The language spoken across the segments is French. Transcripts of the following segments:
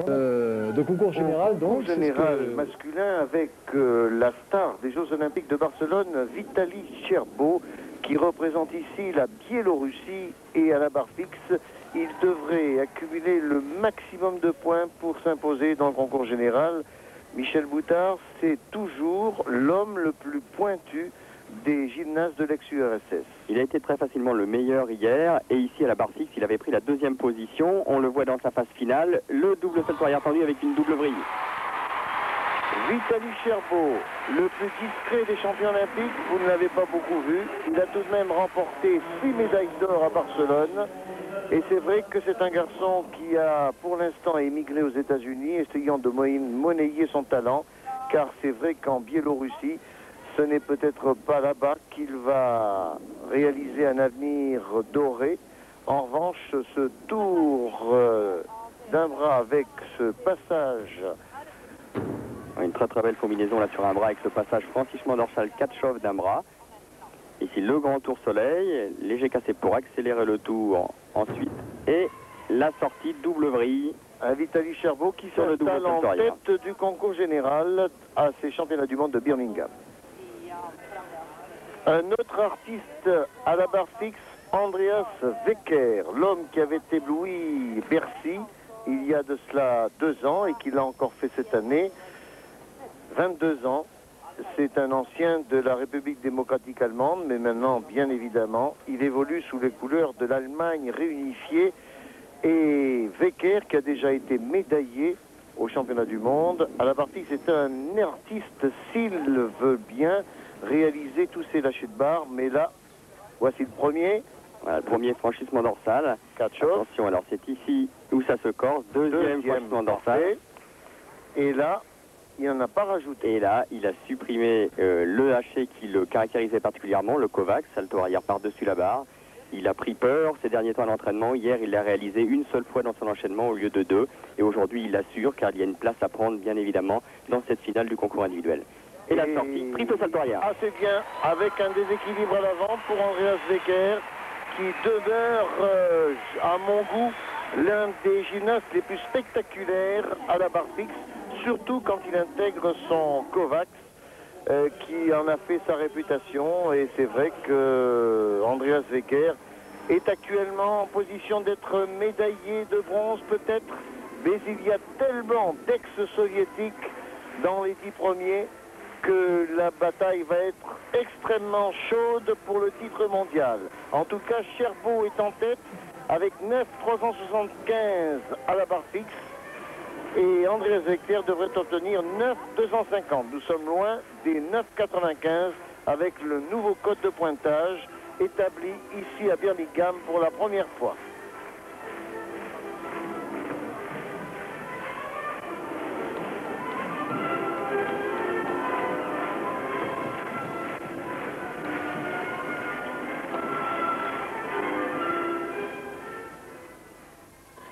de concours général, donc. Concours général masculin avec la star des Jeux Olympiques de Barcelone, Vitaly Scherbo, qui représente ici la Biélorussie, et à la barre fixe, il devrait accumuler le maximum de points pour s'imposer dans le concours général. Michel Boutard, c'est toujours l'homme le plus pointu des gymnastes de l'ex-URSS. Il a été très facilement le meilleur hier, et ici à la barre fixe, il avait pris la deuxième position. On le voit dans sa phase finale, le double saut arrière tendu avec une double vrille. Vitaly Scherbo, le plus discret des champions olympiques, vous ne l'avez pas beaucoup vu. Il a tout de même remporté 6 médailles d'or à Barcelone. Et c'est vrai que c'est un garçon qui a pour l'instant émigré aux États-Unis, essayant de monnayer son talent. Car c'est vrai qu'en Biélorussie, ce n'est peut-être pas là-bas qu'il va réaliser un avenir doré. En revanche, ce tour d'un bras avec ce passage... Une très très belle combinaison là sur un bras avec ce passage franchissement dorsal 4 chauves d'un bras. Ici le grand tour soleil, léger cassé pour accélérer le tour ensuite. Et la sortie double vrille. Un Vitaly Scherbo qui s'installe en tête du concours général à ces championnats du monde de Birmingham. Un autre artiste à la barre fixe, Andreas Wecker, l'homme qui avait ébloui Bercy il y a de cela 2 ans et qui l'a encore fait cette année. 22 ans, c'est un ancien de la République démocratique allemande, mais maintenant, bien évidemment, il évolue sous les couleurs de l'Allemagne réunifiée. Et Wecker, qui a déjà été médaillé au championnat du monde, à la partie, c'est un artiste, s'il veut bien, réaliser tous ses lâchers de barre. Mais là, voici le premier. Voilà, le premier franchissement dorsal. Attention, alors c'est ici où ça se corse. Deuxième franchissement dorsal. Et là... il n'en a pas rajouté. Et là, il a supprimé le haché qui le caractérisait particulièrement, le Kovacs, salto arrière par-dessus la barre. Il a pris peur ces derniers temps à l'entraînement. Hier, il l'a réalisé une seule fois dans son enchaînement au lieu de 2. Et aujourd'hui, il assure car il y a une place à prendre, bien évidemment, dans cette finale du concours individuel. Et la sortie, triple salto arrière. Ah, c'est bien, avec un déséquilibre à l'avant pour Andreas Wecker, qui demeure, à mon goût, l'un des gymnastes les plus spectaculaires à la barre fixe. Surtout quand il intègre son Kovacs, qui en a fait sa réputation. Et c'est vrai que Andreas Wecker est actuellement en position d'être médaillé de bronze peut-être, mais il y a tellement d'ex-soviétiques dans les 10 premiers que la bataille va être extrêmement chaude pour le titre mondial. En tout cas, Scherbo est en tête avec 9,375 à la barre fixe. Et Andreas Wecker devrait obtenir 9,250. Nous sommes loin des 9,95 avec le nouveau code de pointage établi ici à Birmingham pour la première fois.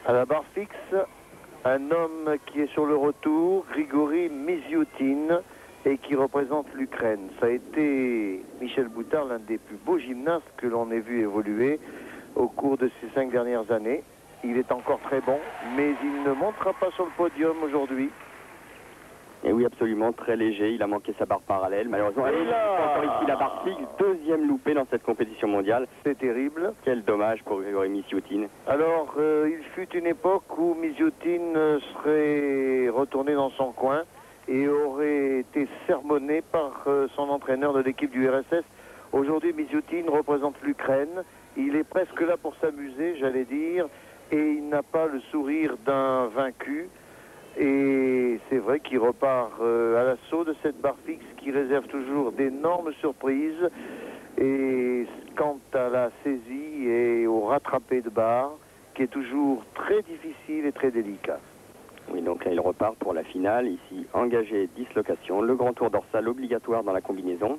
À la barre fixe... un homme qui est sur le retour, Grigory Misutin, et qui représente l'Ukraine. Ça a été, Michel Boutard, l'un des plus beaux gymnastes que l'on ait vu évoluer au cours de ces 5 dernières années. Il est encore très bon, mais il ne montera pas sur le podium aujourd'hui. Et oui, absolument, très léger. Il a manqué sa barre parallèle, malheureusement. Et là... encore ici la barre fixe, 2e loupé dans cette compétition mondiale. C'est terrible. Quel dommage pour Grigory Misutin. Alors, il fut une époque où Misutin serait retourné dans son coin et aurait été sermonné par son entraîneur de l'équipe du RSS. Aujourd'hui, Misutin représente l'Ukraine. Il est presque là pour s'amuser, j'allais dire, et il n'a pas le sourire d'un vaincu. Et c'est vrai qu'il repart à l'assaut de cette barre fixe qui réserve toujours d'énormes surprises. Et quant à la saisie et au rattrapé de barre, qui est toujours très difficile et très délicat. Oui, donc là il repart pour la finale. Ici, engagé, dislocation, le grand tour dorsal obligatoire dans la combinaison.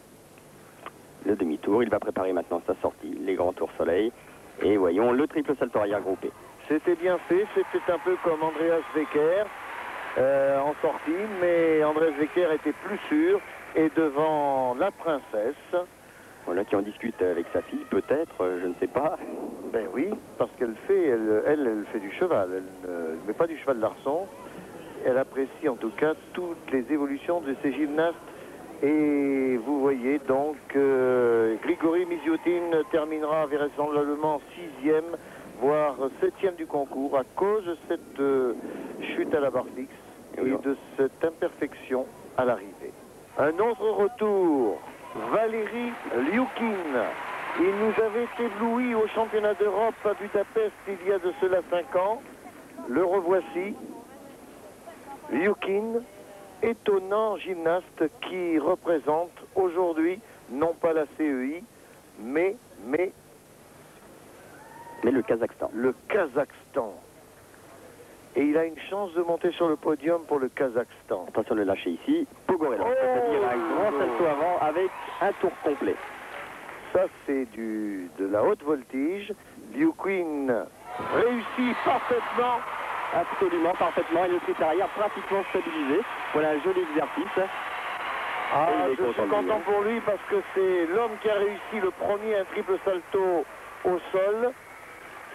Le demi-tour, il va préparer maintenant sa sortie, les grands tours soleil. Et voyons le triple salto arrière groupé. C'était bien fait, c'était un peu comme Andreas Wecker. En sortie, mais Andreas Wecker était plus sûr, et devant la princesse. Voilà qui en discute avec sa fille, peut-être, je ne sais pas. Ben oui, parce qu'elle fait, elle fait du cheval, elle ne met pas du cheval d'arçon. Elle apprécie en tout cas toutes les évolutions de ces gymnastes. Et vous voyez donc Grigory Misutin terminera véritablement l'allemand 6e, voire 7e du concours à cause de cette chute à la barre fixe et de cette imperfection à l'arrivée. Un autre retour, Valeri Liukin. Il nous avait ébloui au championnat d'Europe à Budapest il y a de cela 5 ans. Le revoici, Liukin, étonnant gymnaste qui représente aujourd'hui non pas la CEI mais le Kazakhstan. Le Kazakhstan. Et il a une chance de monter sur le podium pour le Kazakhstan. Attention de le lâcher ici. Pogorelov, c'est-à-dire un grand salto avant avec un tour complet. Ça, c'est de la haute voltige. Liukin réussit parfaitement. Absolument, parfaitement. Et le critère arrière pratiquement stabilisé. Voilà un joli exercice. Ah, je suis content pour lui parce que c'est l'homme qui a réussi le premier un triple salto au sol.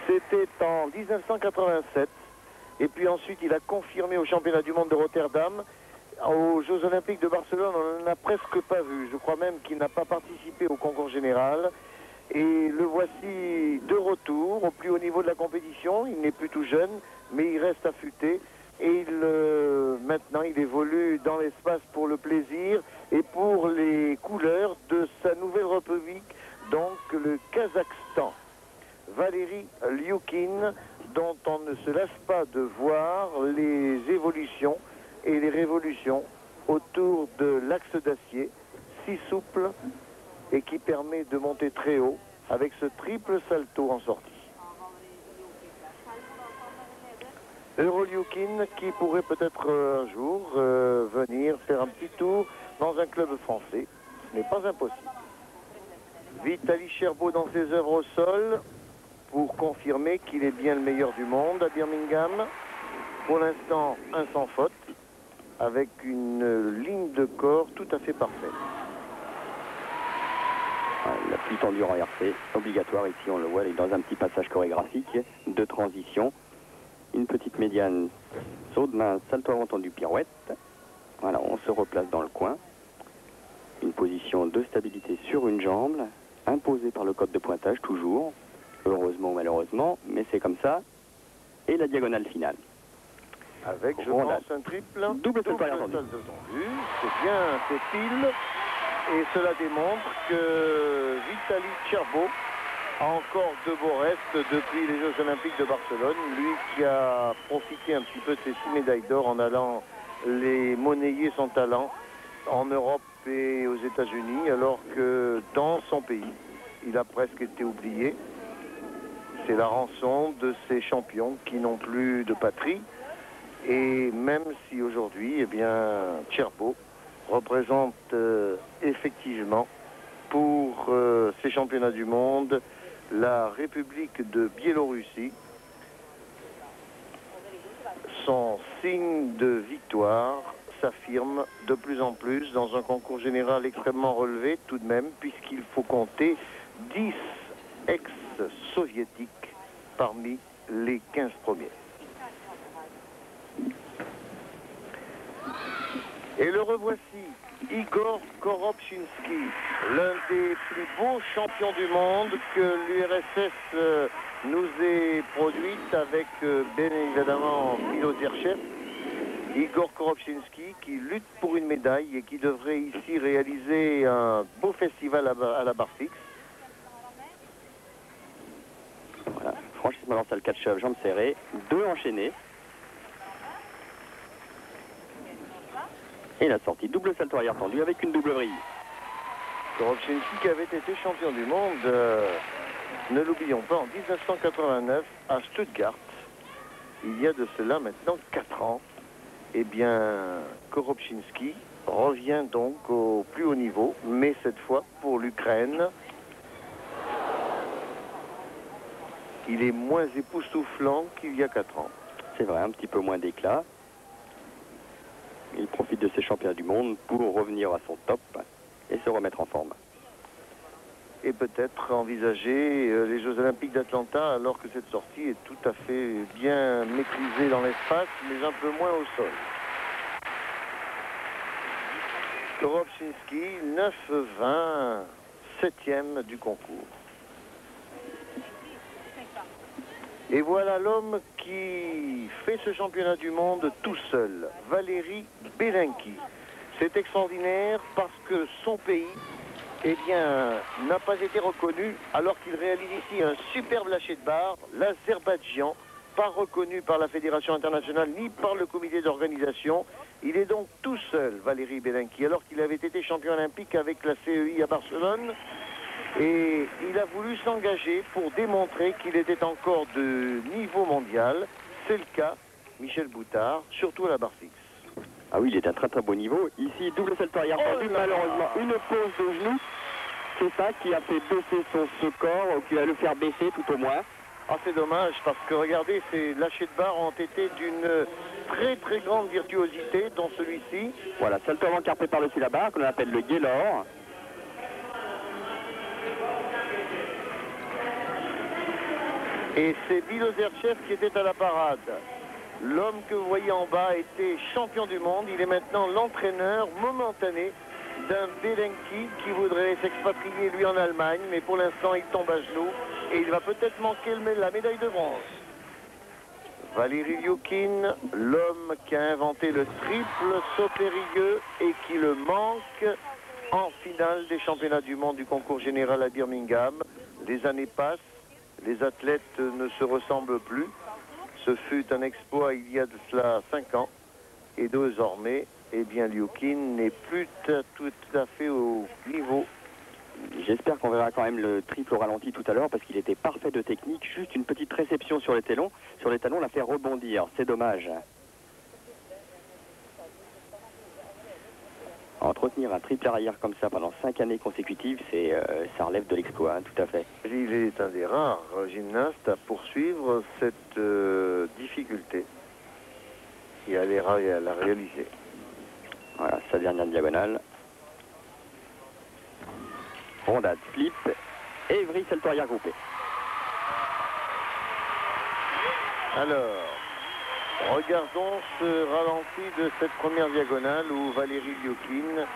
C'était en 1987. Et puis ensuite, il a confirmé au championnat du monde de Rotterdam. Aux Jeux Olympiques de Barcelone, on n'en a presque pas vu. Je crois même qu'il n'a pas participé au concours général. Et le voici de retour au plus haut niveau de la compétition. Il n'est plus tout jeune, mais il reste affûté. Et maintenant, il évolue dans l'espace pour le plaisir et pour les couleurs de sa nouvelle république, donc le Kazakhstan. Valeri Liukin, dont on ne se lasse pas de voir les évolutions et les révolutions autour de l'axe d'acier, si souple et qui permet de monter très haut avec ce triple salto en sortie. Liukin qui pourrait peut-être un jour venir faire un petit tour dans un club français, ce n'est pas impossible. Vitaly Scherbo dans ses œuvres au sol pour confirmer qu'il est bien le meilleur du monde à Birmingham. Pour l'instant, un sans faute, avec une ligne de corps tout à fait parfaite. La pluie tendue en RC, obligatoire ici, on le voit, elle est dans un petit passage chorégraphique de transition. Une petite médiane saute d'un salto avant tendu pirouette. Voilà, on se replace dans le coin. Une position de stabilité sur une jambe, imposée par le code de pointage toujours. Heureusement ou malheureusement, mais c'est comme ça. Et la diagonale finale. Avec, je pense, un triple. Double salto tendu. C'est bien, c'est pile. Et cela démontre que Vitaly Scherbo a encore de beaux restes depuis les Jeux Olympiques de Barcelone. Lui qui a profité un petit peu de ses 6 médailles d'or en allant les monnayer son talent en Europe et aux États-Unis, alors que dans son pays, il a presque été oublié. C'est la rançon de ces champions qui n'ont plus de patrie. Et même si aujourd'hui, eh bien, Scherbo représente effectivement pour ces championnats du monde la République de Biélorussie. Son signe de victoire s'affirme de plus en plus dans un concours général extrêmement relevé tout de même, puisqu'il faut compter 10 ex-soviétiques parmi les 15 premiers. Et le revoici, Igor Korobchinsky, l'un des plus beaux champions du monde que l'URSS nous ait produite avec, bien évidemment, Milo Zerchev. Igor Korobchinsky qui lutte pour une médaille et qui devrait ici réaliser un beau festival à la barre fixe. Voilà, franchissement dorsal 4 chevilles, jambes serrées, 2 enchaînés. Et la sortie, double salto arrière tendu avec une double vrille. Korobchinsky qui avait été champion du monde, ne l'oublions pas, en 1989 à Stuttgart. Il y a de cela maintenant 4 ans. Eh bien, Korobchinsky revient donc au plus haut niveau, mais cette fois pour l'Ukraine. Il est moins époustouflant qu'il y a 4 ans. C'est vrai, un petit peu moins d'éclat. Il profite de ces championnats du monde pour revenir à son top et se remettre en forme. Et peut-être envisager les Jeux Olympiques d'Atlanta, alors que cette sortie est tout à fait bien maîtrisée dans l'espace, mais un peu moins au sol. Korobchinsky, 9-20, 7e du concours. Et voilà l'homme qui fait ce championnat du monde tout seul, Valeri Belenki. C'est extraordinaire parce que son pays, eh bien, n'a pas été reconnu alors qu'il réalise ici un superbe lâcher de barre, l'Azerbaïdjan, pas reconnu par la Fédération internationale ni par le comité d'organisation. Il est donc tout seul, Valeri Belenki, alors qu'il avait été champion olympique avec la CEI à Barcelone. Et il a voulu s'engager pour démontrer qu'il était encore de niveau mondial. C'est le cas, Michel Boutard, surtout à la barre fixe. Ah oui, il est à très bon niveau. Ici, double salto arrière perdu, malheureusement, une pause de genou. C'est ça qui a fait baisser ce corps, ou qui va le faire baisser tout au moins. Ah, c'est dommage, parce que regardez, ces lâchers de barre ont été d'une très grande virtuosité dans celui-ci. Voilà, salto avant carpé par-dessus la barre, qu'on appelle le gaylord. Et c'est Bilozerchev qui était à la parade. L'homme que vous voyez en bas était champion du monde. Il est maintenant l'entraîneur momentané d'un Belenki qui voudrait s'expatrier lui en Allemagne. Mais pour l'instant, il tombe à genoux et il va peut-être manquer la médaille de bronze. Valeri Liukin, l'homme qui a inventé le triple saut périlleux et qui le manque en finale des championnats du monde du concours général à Birmingham. Les années passent, les athlètes ne se ressemblent plus. Ce fut un exploit il y a de cela 5 ans. Et désormais, eh bien, Liukin n'est plus tout à fait au niveau. J'espère qu'on verra quand même le triple au ralenti tout à l'heure parce qu'il était parfait de technique. Juste une petite réception sur les talons, la faire rebondir. C'est dommage. Entretenir un triple arrière comme ça pendant 5 années consécutives, ça relève de l'exploit, hein, tout à fait. Il est un des rares gymnastes à poursuivre cette difficulté et à la réaliser. Voilà, sa dernière diagonale. Rondade, flip, et vrille salto arrière groupé. Alors, regardons ce ralenti de cette première diagonale où Valeri Liukin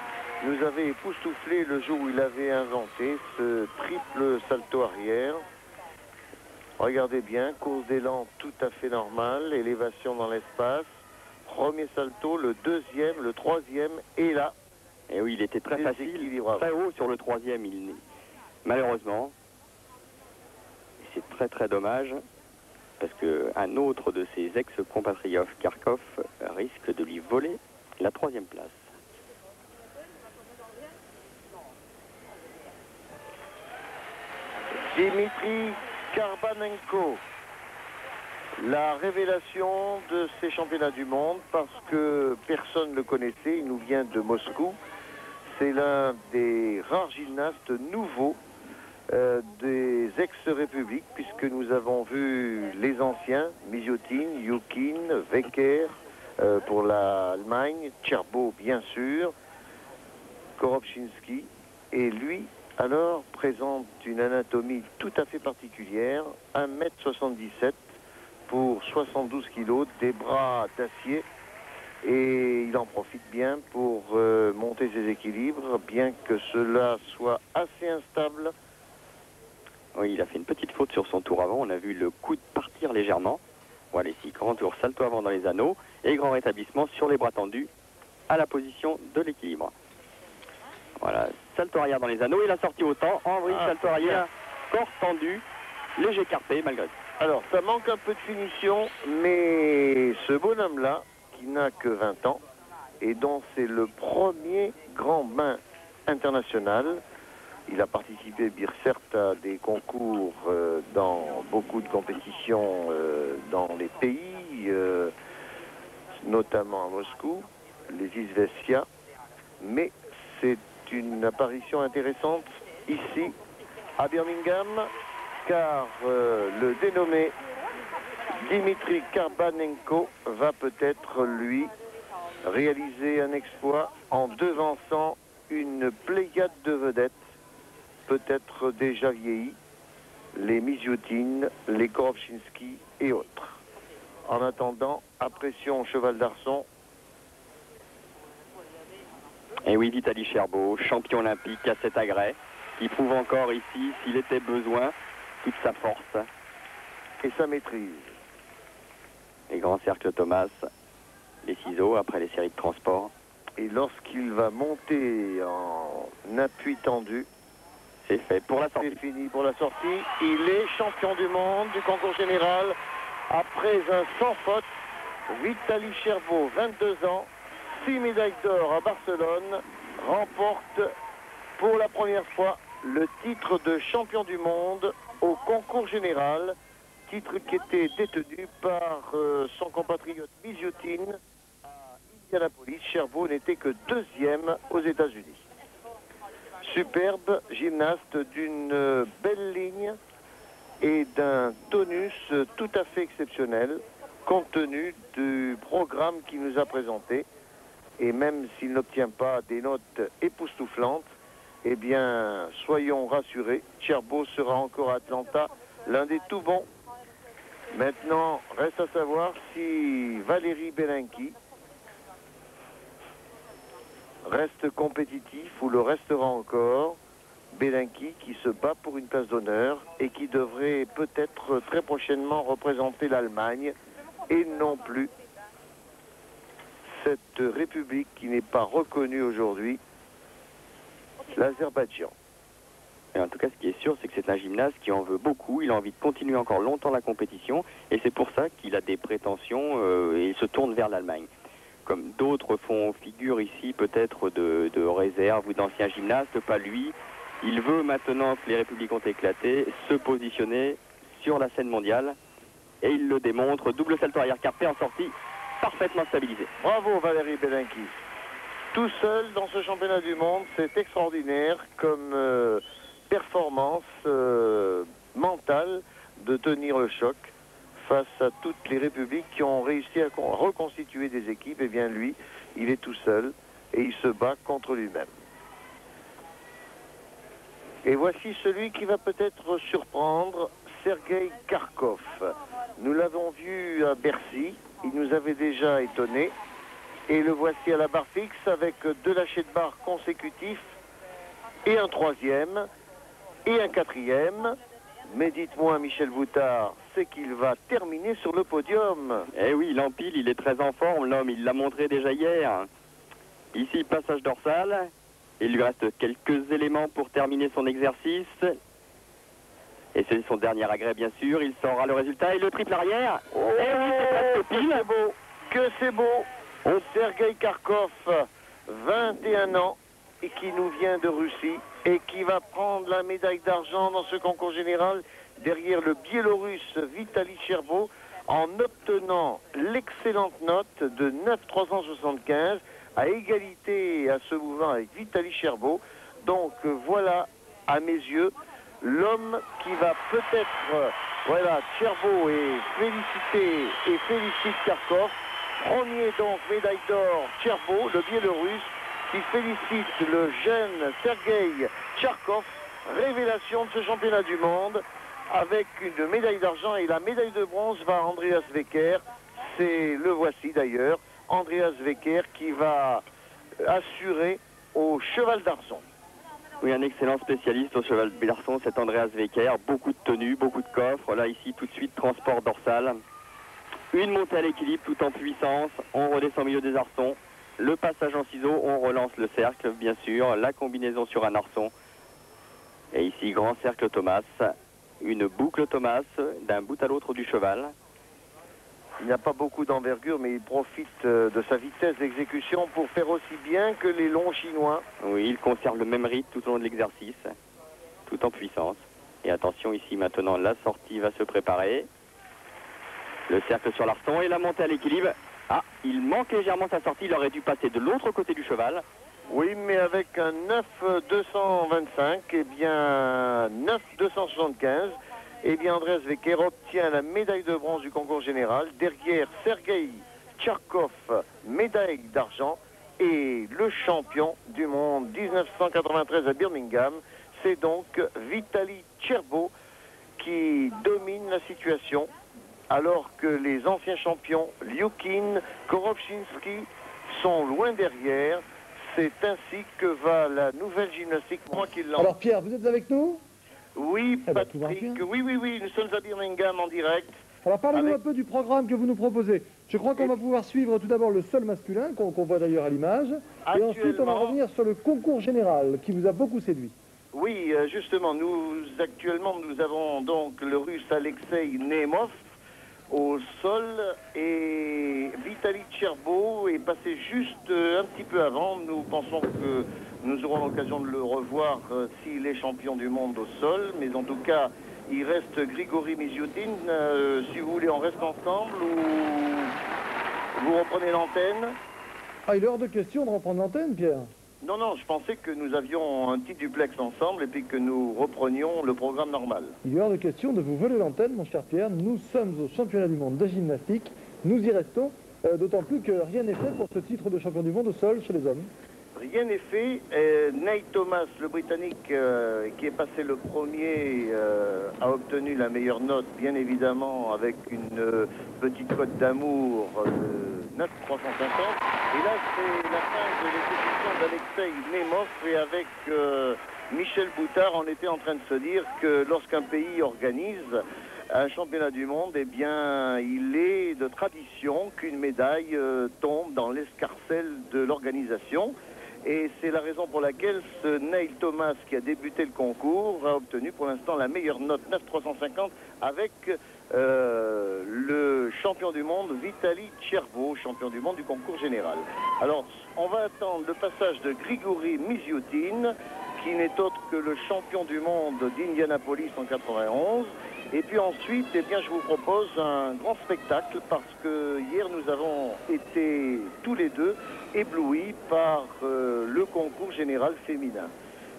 nous avait époustouflé le jour où il avait inventé ce triple salto arrière. Regardez bien, course d'élan tout à fait normale, élévation dans l'espace, premier salto, le deuxième, le troisième et là. Et oui, il était très facile, très haut sur le troisième, malheureusement. C'est très dommage. Parce qu'un autre de ses ex-compatriotes, Kharkov, risque de lui voler la 3e place. Dmitri Karbanenko, la révélation de ces championnats du monde, parce que personne ne le connaissait, il nous vient de Moscou. C'est l'un des rares gymnastes nouveaux des ex-républiques, puisque nous avons vu les anciens, Misutin, Liukin, Wecker pour l'Allemagne, Scherbo bien sûr, Korobchinsky, et lui alors présente une anatomie tout à fait particulière, 1m77 pour 72 kg, des bras d'acier, et il en profite bien pour monter ses équilibres, bien que cela soit assez instable. Oui, il a fait une petite faute sur son tour avant. On a vu le coude partir légèrement. Voilà ici, grand tour, salto avant dans les anneaux et grand rétablissement sur les bras tendus à la position de l'équilibre. Voilà, salto arrière dans les anneaux et la sortie au temps. En vrille, salto arrière, corps tendu, léger carpé malgré tout. Alors, ça manque un peu de finition, mais ce bonhomme-là, qui n'a que 20 ans et dont c'est le premier grand bain international. Il a participé, certes, à des concours dans beaucoup de compétitions dans les pays, notamment à Moscou, les Izvestia. Mais c'est une apparition intéressante ici, à Birmingham, car le dénommé Dmitri Karbanenko va peut-être, lui, réaliser un exploit en devançant une pléiade de vedettes. Peut-être déjà vieillis, les Misutin, les Korobchinsky et autres. En attendant, apprécions cheval d'arçon. Et oui, Vitaly Scherbo, champion olympique à cet agrès, qui prouve encore ici, s'il était besoin, toute sa force et sa maîtrise. Les grands cercles Thomas, les ciseaux après les séries de transport. Et lorsqu'il va monter en appui tendu, c'est fait pour la sortie. C'est fini pour la sortie. Il est champion du monde du concours général après un sans faute. Vitaly Scherbo, 22 ans, 6 médailles d'or à Barcelone, remporte pour la première fois le titre de champion du monde au concours général, titre qui était détenu par son compatriote Misutin à Indianapolis. Scherbo n'était que deuxième aux États-Unis. Superbe gymnaste d'une belle ligne et d'un tonus tout à fait exceptionnel, compte tenu du programme qu'il nous a présenté. Et même s'il n'obtient pas des notes époustouflantes, eh bien, soyons rassurés, Scherbo sera encore à Atlanta, l'un des tout bons. Maintenant, reste à savoir si Valeri Belenki reste compétitif ou le restera encore. Belenki qui se bat pour une place d'honneur et qui devrait peut-être très prochainement représenter l'Allemagne et non plus cette république qui n'est pas reconnue aujourd'hui, l'Azerbaïdjan. En tout cas, ce qui est sûr, c'est que c'est un gymnaste qui en veut beaucoup. Il a envie de continuer encore longtemps la compétition et c'est pour ça qu'il a des prétentions et il se tourne vers l'Allemagne. Comme d'autres font figure ici peut-être de réserve ou d'anciens gymnastes, pas lui. Il veut maintenant que les républiques ont éclaté, se positionner sur la scène mondiale et il le démontre. Double salto arrière carpé en sortie, parfaitement stabilisé. Bravo Valeri Belenki. Tout seul dans ce championnat du monde, c'est extraordinaire comme performance mentale de tenir le choc face à toutes les républiques qui ont réussi à reconstituer des équipes. Et bien lui, il est tout seul et il se bat contre lui-même. Et voici celui qui va peut-être surprendre, Sergei Kharkov. Nous l'avons vu à Bercy, il nous avait déjà étonné. Et le voici à la barre fixe avec deux lâchers de barre consécutifs et un troisième et un quatrième. Mais dites-moi, Michel Boutard, c'est qu'il va terminer sur le podium. Eh oui, il empile, il est très en forme, l'homme, il l'a montré déjà hier. Ici, passage dorsal. Il lui reste quelques éléments pour terminer son exercice. Et c'est son dernier agrès, bien sûr. Il saura le résultat et le triple arrière. Oh, eh oui, c'est presque pile. C'est beau, que c'est beau. Sergei Kharkov, 21 ans, et qui nous vient de Russie et qui va prendre la médaille d'argent dans ce concours général derrière le Biélorusse Vitaly Scherbo en obtenant l'excellente note de 9,375 à égalité à ce mouvement avec Vitaly Scherbo. Donc voilà, à mes yeux, l'homme qui va peut-être... voilà, Scherbo est félicité et félicite Kharkov. Premier donc médaille d'or, Scherbo, le Biélorusse, qui félicite le jeune Sergei Kharkov, révélation de ce championnat du monde, avec une médaille d'argent et la médaille de bronze va Andreas Wecker. C'est le voici d'ailleurs, Andreas Wecker qui va assurer au cheval d'arçon. Oui, un excellent spécialiste au cheval d'arçon, c'est Andreas Wecker. Beaucoup de tenues, beaucoup de coffres. Là ici tout de suite transport dorsal. Une montée à l'équilibre tout en puissance, on redescend au milieu des arçons, le passage en ciseaux, on relance le cercle, bien sûr, la combinaison sur un arçon. Et ici, grand cercle Thomas, une boucle Thomas d'un bout à l'autre du cheval. Il n'a pas beaucoup d'envergure, mais il profite de sa vitesse d'exécution pour faire aussi bien que les longs chinois. Oui, il conserve le même rythme tout au long de l'exercice, tout en puissance. Et attention ici, maintenant, la sortie va se préparer. Le cercle sur l'arçon et la montée à l'équilibre. Ah, il manque légèrement sa sortie. Il aurait dû passer de l'autre côté du cheval. Oui, mais avec un 9,225, eh bien 9,275, eh bien Andreas Wecker obtient la médaille de bronze du concours général. Derrière Sergei Kharkov, médaille d'argent. Et le champion du monde 1993 à Birmingham, c'est donc Vitaly Scherbo qui domine la situation. Alors que les anciens champions Liukin, Korobchinsky sont loin derrière, C'est ainsi que va la nouvelle gymnastique. Moi qui l'en... Alors Pierre, vous êtes avec nous? Oui, Patrick. Oui, nous sommes à Birmingham en direct. Alors parlez-nous un peu du programme que vous nous proposez. Je crois qu'on va pouvoir suivre tout d'abord le sol masculin, qu'on voit d'ailleurs à l'image. Et ensuite, on va revenir sur le concours général, qui vous a beaucoup séduit. Oui, justement, nous avons donc le russe Alexei Nemov au sol et Vitaly Scherbo est passé juste un petit peu avant. Nous pensons que nous aurons l'occasion de le revoir s'il est champion du monde au sol. Mais en tout cas, il reste Grigory Misutin. Si vous voulez, on reste ensemble ou vous reprenez l'antenne. Ah, il est hors de question de reprendre l'antenne, Pierre. Non, non, je pensais que nous avions un petit duplex ensemble et puis que nous reprenions le programme normal. Il est hors de question de vous voler l'antenne, mon cher Pierre. Nous sommes au championnat du monde de gymnastique. Nous y restons, d'autant plus que rien n'est fait pour ce titre de champion du monde au sol chez les hommes. Rien n'est fait. Nate Thomas, le Britannique, qui est passé le premier, a obtenu la meilleure note, bien évidemment, avec une petite cote d'amour de 9,350. Et là, c'est la fin de l'exécution d'Alexei Nemov. Et avec Michel Boutard, on était en train de se dire que lorsqu'un pays organise un championnat du monde, eh bien, il est de tradition qu'une médaille tombe dans l'escarcelle de l'organisation. Et c'est la raison pour laquelle ce Neil Thomas, qui a débuté le concours, a obtenu pour l'instant la meilleure note, 9,350, avec le champion du monde, Vitaly Scherbo, champion du monde du concours général. Alors, on va attendre le passage de Grigory Misutin, qui n'est autre que le champion du monde d'Indianapolis en 91. Et puis ensuite, eh bien, je vous propose un grand spectacle parce que hier, nous avons été tous les deux éblouis par le concours général féminin.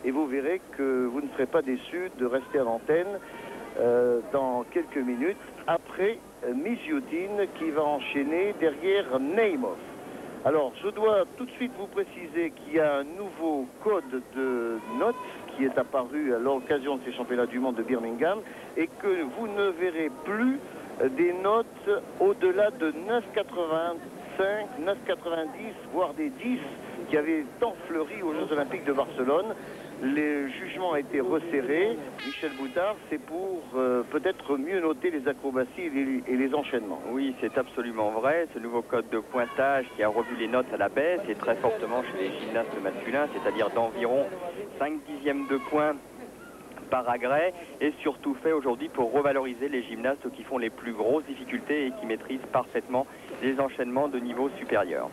Et vous verrez que vous ne serez pas déçus de rester à l'antenne dans quelques minutes après Misutin qui va enchaîner derrière Neymov. Alors, je dois tout de suite vous préciser qu'il y a un nouveau code de notes qui est apparu à l'occasion de ces championnats du monde de Birmingham et que vous ne verrez plus des notes au-delà de 9,85, 9,90, voire des 10 qui avaient tant fleuri aux Jeux Olympiques de Barcelone. Les jugements étaient resserrés. Michel Boutard, c'est pour peut-être mieux noter les acrobaties et les enchaînements. Oui, c'est absolument vrai. Ce nouveau code de pointage qui a revu les notes à la baisse et très fortement chez les gymnastes masculins, c'est-à-dire d'environ 5/10e de points par agrès, et surtout fait aujourd'hui pour revaloriser les gymnastes qui font les plus grosses difficultés et qui maîtrisent parfaitement les enchaînements de niveau supérieur.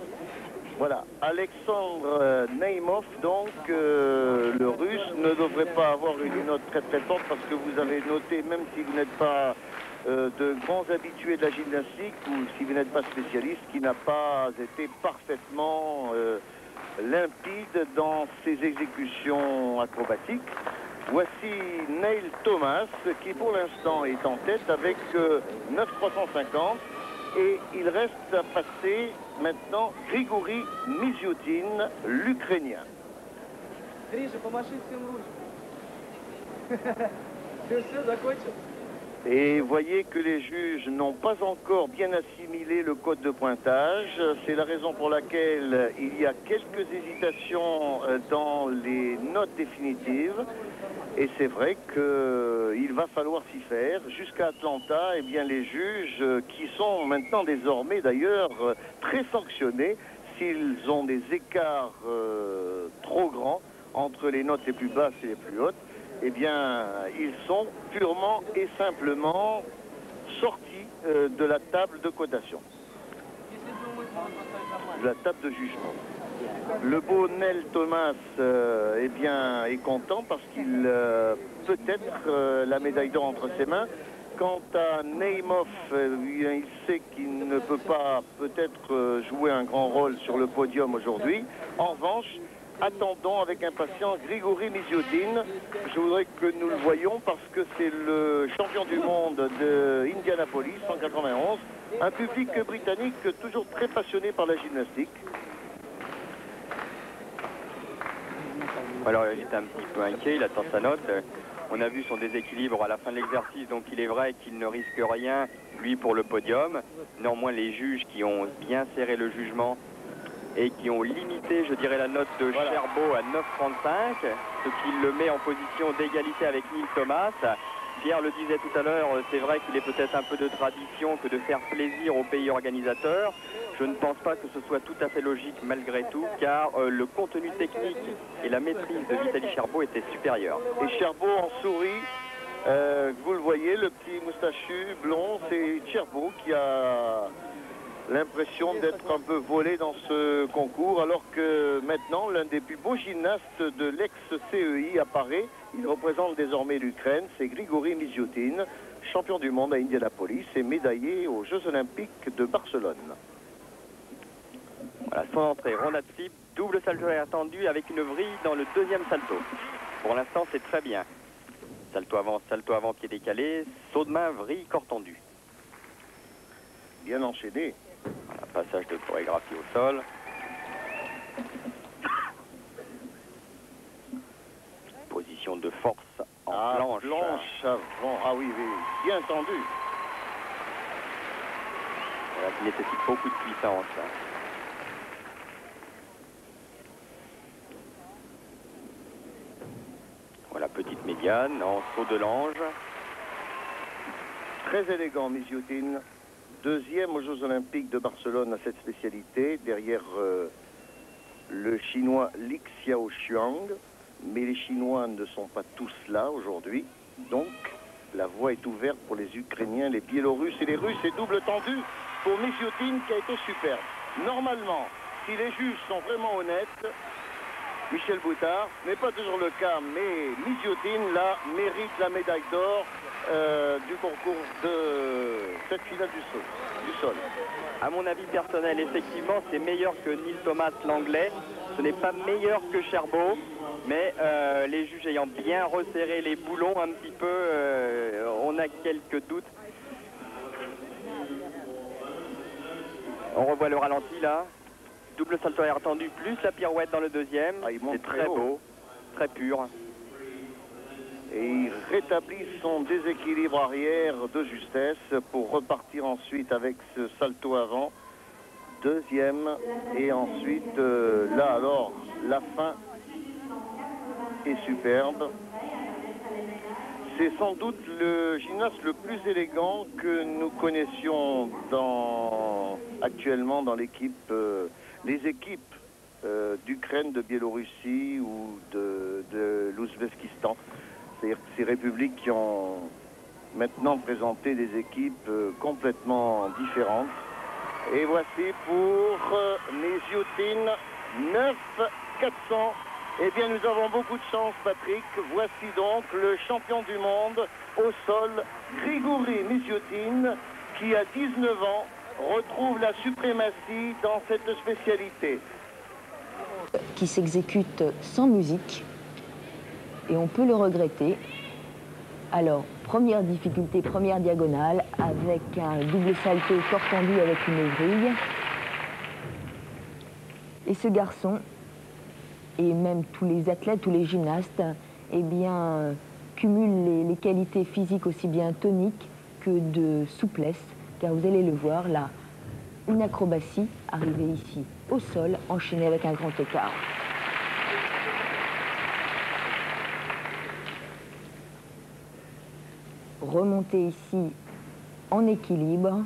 Voilà, Alexandre Neymov, donc, le russe, ne devrait pas avoir une note très très forte parce que vous avez noté, même si vous n'êtes pas de grands habitués de la gymnastique ou si vous n'êtes pas spécialiste, qu'il n'a pas été parfaitement limpide dans ses exécutions acrobatiques. Voici Neil Thomas qui pour l'instant est en tête avec 9,350. Et il reste à passer maintenant Grigory Misutin, l'Ukrainien. Et voyez que les juges n'ont pas encore bien assimilé le code de pointage. C'est la raison pour laquelle il y a quelques hésitations dans les notes définitives. Et c'est vrai qu'il va falloir s'y faire. Jusqu'à Atlanta, eh bien, les juges, qui sont maintenant désormais d'ailleurs très sanctionnés, s'ils ont des écarts trop grands entre les notes les plus basses et les plus hautes, eh bien, ils sont purement et simplement sortis de la table de cotation, de la table de jugement. Le beau Neil Thomas eh bien, est content parce qu'il peut-être la médaille d'or entre ses mains. Quant à Neymov, il sait qu'il ne peut pas peut-être jouer un grand rôle sur le podium aujourd'hui. En revanche, attendons avec impatience Grigory Misutin. Je voudrais que nous le voyions parce que c'est le champion du monde de Indianapolis en 91. Un public britannique toujours très passionné par la gymnastique. Alors il était un petit peu inquiet, il attend sa note. On a vu son déséquilibre à la fin de l'exercice, donc il est vrai qu'il ne risque rien, lui, pour le podium. Néanmoins, les juges qui ont bien serré le jugement et qui ont limité, je dirais, la note de Scherbo à 9,35, ce qui le met en position d'égalité avec Neil Thomas. Pierre le disait tout à l'heure, c'est vrai qu'il est peut-être un peu de tradition que de faire plaisir aux pays organisateurs. Je ne pense pas que ce soit tout à fait logique malgré tout, car le contenu technique et la maîtrise de Vitaly Scherbo étaient supérieurs. Et Scherbo en sourit, vous le voyez, le petit moustachu blond, c'est Scherbo qui a l'impression d'être un peu volé dans ce concours, alors que maintenant l'un des plus beaux gymnastes de l'ex-CEI apparaît. Il représente désormais l'Ukraine, c'est Grigory Misutin, champion du monde à Indianapolis et médaillé aux Jeux Olympiques de Barcelone. Voilà son entrée, ronde de flip, double salto attendu avec une vrille dans le deuxième salto. Pour l'instant c'est très bien. Salto avant, pied décalé, saut de main, vrille, corps tendu. Bien enchaîné. Voilà, passage de chorégraphie au sol. Position de force en planche. Planche avant. Ah oui, bien tendu. Voilà, qui nécessite beaucoup de puissance. Voilà, petite médiane en saut de l'ange. Très élégant, Misutin. Deuxième aux Jeux Olympiques de Barcelone à cette spécialité, derrière le Chinois Li Xiaochuang. Mais les Chinois ne sont pas tous là aujourd'hui. Donc, la voie est ouverte pour les Ukrainiens, les Biélorusses et les Russes. Et double tendu pour Misutin qui a été superbe. Normalement, si les juges sont vraiment honnêtes, Michel Boutard n'est pas toujours le cas, mais Misutin, là, mérite la médaille d'or du concours de cette finale du sol. À mon avis personnel, effectivement, c'est meilleur que Neil Thomas, l'anglais. Ce n'est pas meilleur que Scherbo, mais les juges ayant bien resserré les boulons un petit peu, on a quelques doutes. On revoit le ralenti, là. Double salto air tendu, plus la pirouette dans le deuxième. Ah, c'est très beau, très pur. Et il rétablit son déséquilibre arrière de justesse pour repartir ensuite avec ce salto avant. Deuxième. Et ensuite, là alors, la fin est superbe. C'est sans doute le gymnaste le plus élégant que nous connaissions actuellement dans l'équipe, les équipes d'Ukraine, de Biélorussie ou de l'Ouzbékistan. C'est-à-dire que ces républiques qui ont maintenant présenté des équipes complètement différentes. Et voici pour Misutin, 9,400. Eh bien, nous avons beaucoup de chance, Patrick. Voici donc le champion du monde au sol, Grigory Misutin, qui à 19 ans retrouve la suprématie dans cette spécialité. Qui s'exécute sans musique. Et on peut le regretter. Alors, première difficulté, première diagonale, avec un double salto fort tendu avec une vrille. Et ce garçon, et même tous les athlètes, tous les gymnastes, eh bien, cumulent les qualités physiques aussi bien toniques que de souplesse, car vous allez le voir là, une acrobatie arrivée ici au sol, enchaînée avec un grand écart. Remonter ici en équilibre.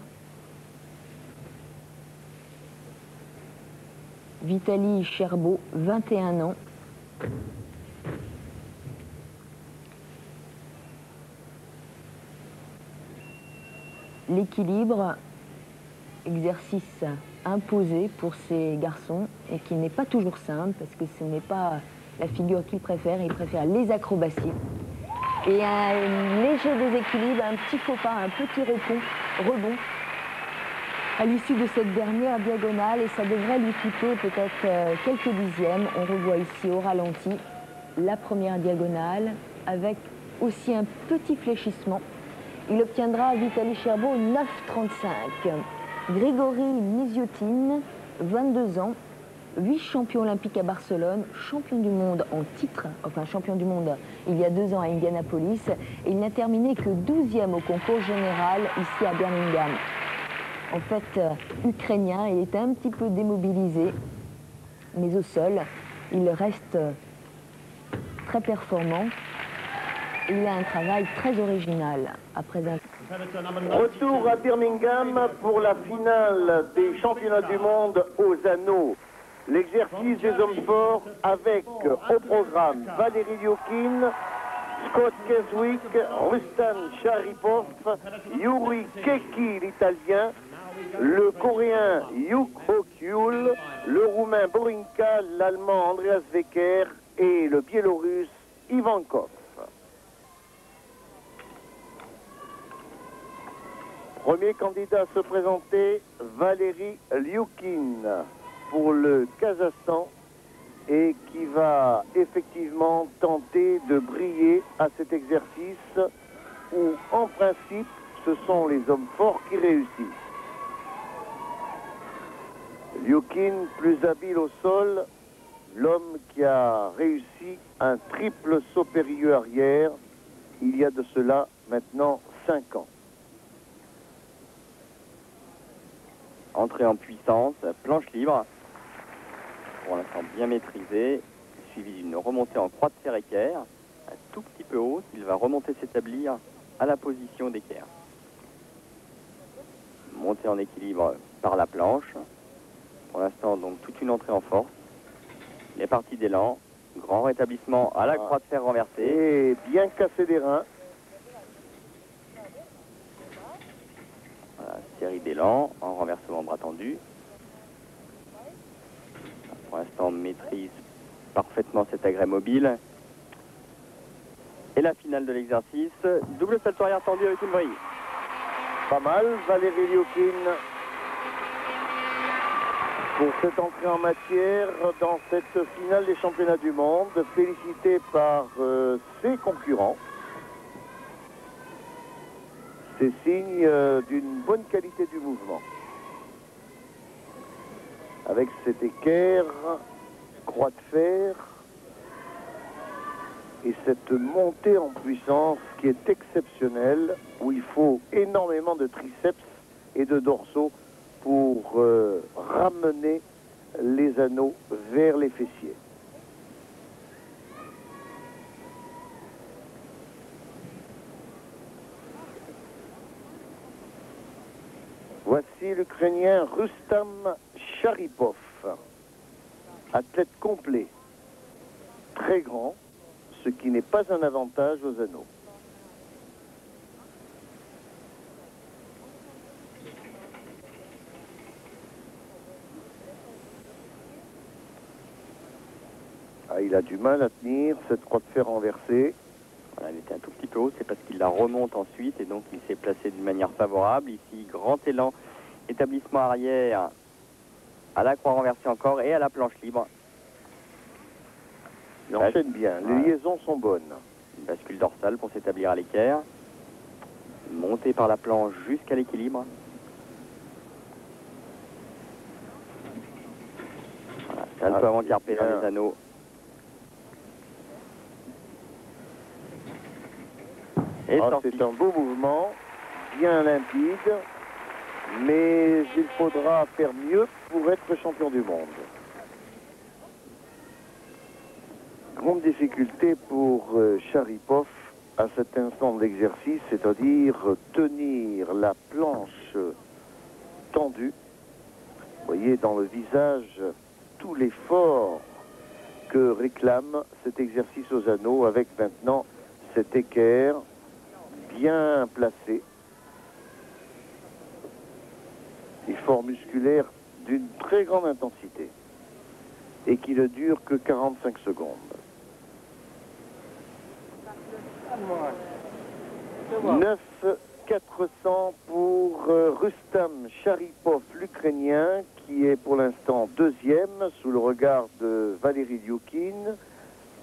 Vitaly Scherbo, 21 ans. L'équilibre, exercice imposé pour ces garçons et qui n'est pas toujours simple parce que ce n'est pas la figure qu'ils préfèrent, ils préfèrent les acrobaties. Et un léger déséquilibre, un petit faux pas, un petit rebond à l'issue de cette dernière diagonale. Et ça devrait lui coûter peut-être quelques dixièmes. On revoit ici au ralenti la première diagonale avec aussi un petit fléchissement. Il obtiendra Vitaly Scherbo 9,35. Grigory Misutin, 22 ans, 8 champions olympiques à Barcelone, champion du monde en titre, enfin champion du monde il y a 2 ans à Indianapolis, et il n'a terminé que 12e au concours général ici à Birmingham. En fait, ukrainien, il était un petit peu démobilisé, mais au sol, il reste très performant. Il a un travail très original. Retour à Birmingham pour la finale des championnats du monde aux anneaux. L'exercice des hommes forts avec au programme Valeri Liukin, Scott Keswick, Rustam Sharipov, Yuri Chechi l'italien, le coréen Yoo Ok-ryul, le roumain Borinka, l'allemand Andreas Wecker et le biélorusse Ivankov. Premier candidat à se présenter, Valeri Liukin pour le Kazakhstan, et qui va effectivement tenter de briller à cet exercice où en principe ce sont les hommes forts qui réussissent. Liukin plus habile au sol, l'homme qui a réussi un triple saut périlleux arrière il y a de cela maintenant 5 ans. Entrée en puissance, planche libre, pour l'instant bien maîtrisée, suivi d'une remontée en croix de fer équerre, un tout petit peu haut, il va remonter s'établir à la position d'équerre. Montée en équilibre par la planche, pour l'instant donc toute une entrée en force, les parties d'élan, grand rétablissement à la croix de fer renversée, et bien cassé des reins. Série d'élan en renversement bras tendu. Pour l'instant, maîtrise parfaitement cet agrès mobile. Et la finale de l'exercice, double salto arrière tendu avec une vrille. Pas mal, Valeri Liukin. Pour cette entrée en matière dans cette finale des championnats du monde, félicité par ses concurrents. C'est signe d'une bonne qualité du mouvement. Avec cet équerre, croix de fer, et cette montée en puissance qui est exceptionnelle, où il faut énormément de triceps et de dorsaux pour ramener les anneaux vers les fessiers. Voici l'Ukrainien Rustam Sharipov, athlète complet, très grand, ce qui n'est pas un avantage aux anneaux. Ah, il a du mal à tenir cette croix de fer renversée. Voilà, elle était un tout petit peu haute, c'est parce qu'il la remonte ensuite et donc il s'est placé d'une manière favorable. Ici, grand élan, établissement arrière, à la croix renversée encore et à la planche libre. Il enchaîne bien, les liaisons sont bonnes. Une bascule dorsale pour s'établir à l'équerre. Montée par la planche jusqu'à l'équilibre. Voilà, salto avant-carpé dans les anneaux. C'est un beau mouvement, bien limpide, mais il faudra faire mieux pour être champion du monde. Grande difficulté pour Sharipov à cet instant d'exercice, c'est-à-dire tenir la planche tendue. Vous voyez dans le visage tout l'effort que réclame cet exercice aux anneaux avec maintenant cet équerre bien placé. Effort musculaire d'une très grande intensité et qui ne dure que 45 secondes. Bon. 9,400 pour Rustam Sharipov, l'Ukrainien, qui est pour l'instant deuxième sous le regard de Valeri Liukin,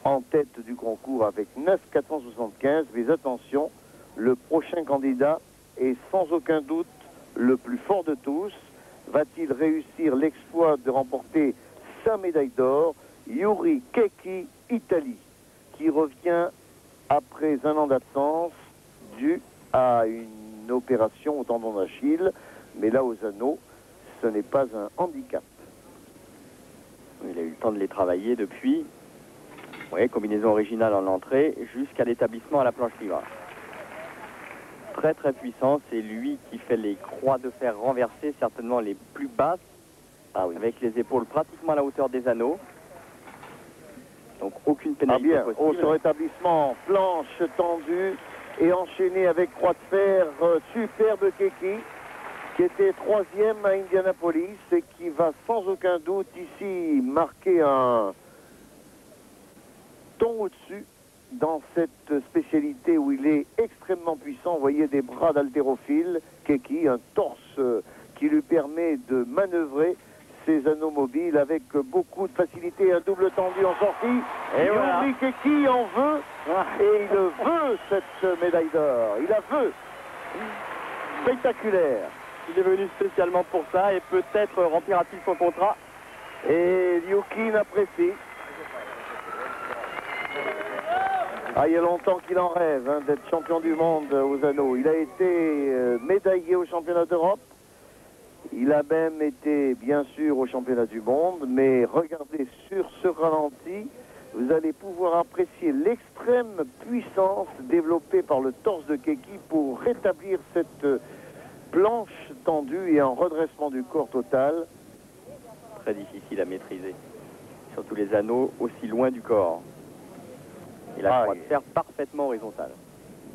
en tête du concours avec 9,475, mais attention, le prochain candidat est sans aucun doute le plus fort de tous. Va-t-il réussir l'exploit de remporter 5 médailles d'or? Yuri Chechi, Italie, qui revient après un an d'absence dû à une opération au tendon d'Achille. Mais là, aux anneaux, ce n'est pas un handicap. Il a eu temps de les travailler depuis. Vous voyez, combinaison originale en entrée jusqu'à l'établissement à la planche livre. Très très puissant, c'est lui qui fait les croix de fer renversées, certainement les plus basses, avec les épaules pratiquement à la hauteur des anneaux. Donc aucune pénalité possible. Au rétablissement, planche tendue et enchaînée avec croix de fer, superbe Keki, qui était troisième à Indianapolis et qui va sans aucun doute ici marquer un ton au-dessus dans cette spécialité où il est extrêmement puissant. Vous voyez des bras d'haltérophile, Keki, un torse qui lui permet de manœuvrer ses anneaux mobiles avec beaucoup de facilité, un double tendu en sortie. Et Yuri Chechi en veut, et il veut cette médaille d'or, il la veut. Spectaculaire. Il est venu spécialement pour ça et peut-être remplira-t-il son contrat. Et Liukin apprécie. Ah, il y a longtemps qu'il en rêve d'être champion du monde aux anneaux. Il a été médaillé au championnat d'Europe. Il a même été, bien sûr, au championnat du monde, mais regardez sur ce ralenti, vous allez pouvoir apprécier l'extrême puissance développée par le torse de Keki pour rétablir cette planche tendue et un redressement du corps total. Très difficile à maîtriser, surtout les anneaux aussi loin du corps. Et la croix de fer parfaitement horizontale.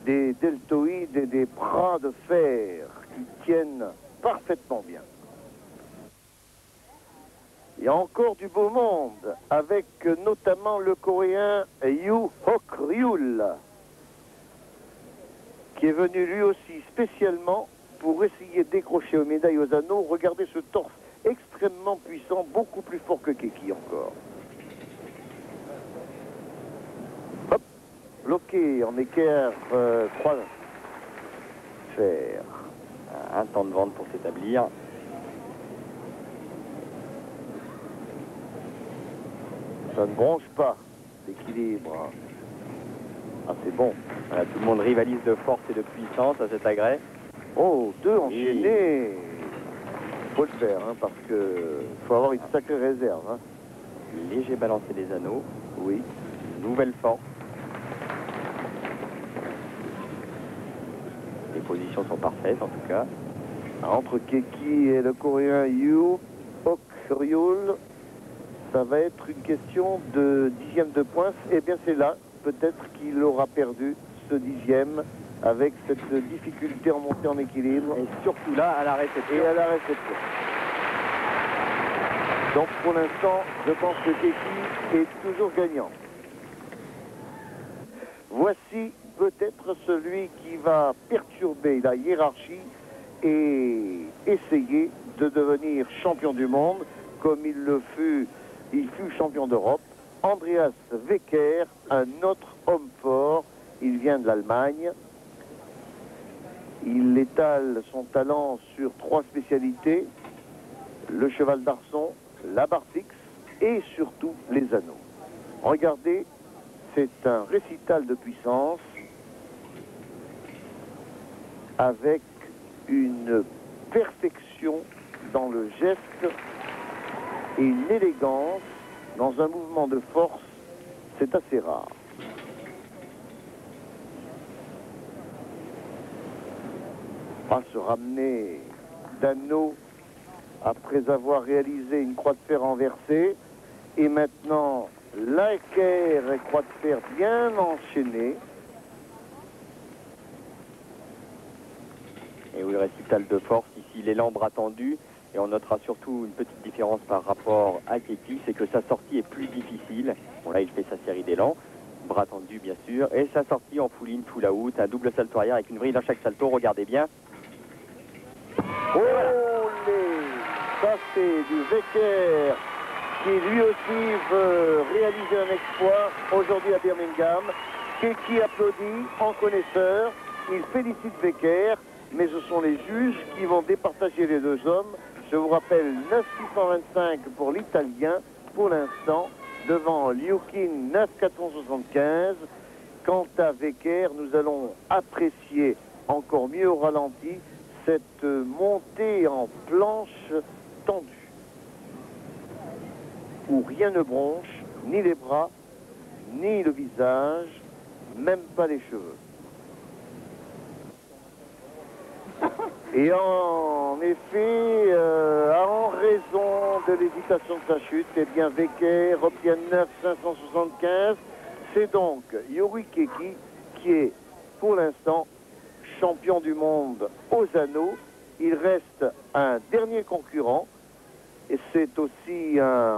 Des deltoïdes et des bras de fer qui tiennent parfaitement bien. Il y a encore du beau monde avec notamment le Coréen Yoo Ok-ryul qui est venu lui aussi spécialement pour essayer de décrocher aux médailles aux anneaux. Regardez ce torse extrêmement puissant, beaucoup plus fort que Keki encore. Hop, bloqué en équerre croix de fer. Un temps de vente pour s'établir. Ça ne bronche pas, l'équilibre. Ah, c'est bon. Voilà, tout le monde rivalise de force et de puissance à cet agrès. Oh, deux enchaînés. Il faut le faire, parce que faut avoir une sacrée réserve. Léger balancé des anneaux. Oui. Nouvelle force. Les positions sont parfaites en tout cas. Entre Keki et le Coréen Yoo Ok-ryul, ça va être une question de dixième de pointe. Eh bien c'est là, peut-être qu'il aura perdu ce dixième avec cette difficulté en montée en équilibre. Et surtout là, à la réception. Et à la réception. Donc pour l'instant, je pense que Keki est toujours gagnant. Voici peut-être celui qui va perturber la hiérarchie et essayer de devenir champion du monde comme il fut champion d'Europe. Andreas Wecker, un autre homme fort, il vient de l'Allemagne. Il étale son talent sur trois spécialités, le cheval d'arçon, la barre fixe et surtout les anneaux. Regardez, c'est un récital de puissance avec une perfection dans le geste et une élégance dans un mouvement de force, c'est assez rare. Pas se ramener d'anneau après avoir réalisé une croix de fer renversée et maintenant l'équerre et croix de fer bien enchaînée. Et oui, le récital de force, ici l'élan bras tendu. Et on notera surtout une petite différence par rapport à Keki, c'est que sa sortie est plus difficile. Bon là, il fait sa série d'élan, bras tendu bien sûr. Et sa sortie en full in, full out, un double salto arrière avec une vrille dans chaque salto, regardez bien. Oh voilà. Ça c'est du Wecker qui lui aussi veut réaliser un exploit aujourd'hui à Birmingham. Keki applaudit en connaisseur, il félicite Wecker. Mais ce sont les juges qui vont départager les deux hommes. Je vous rappelle, 9,625 pour l'Italien, pour l'instant, devant Liukin, 9,475. Quant à Wecker, nous allons apprécier encore mieux au ralenti cette montée en planche tendue. où rien ne bronche, ni les bras, ni le visage, même pas les cheveux. Et en effet, en raison de l'hésitation de sa chute, eh bien Wecker obtient 9,575. C'est donc Yuri Chechi qui est, pour l'instant, champion du monde aux anneaux. Il reste un dernier concurrent, et c'est aussi un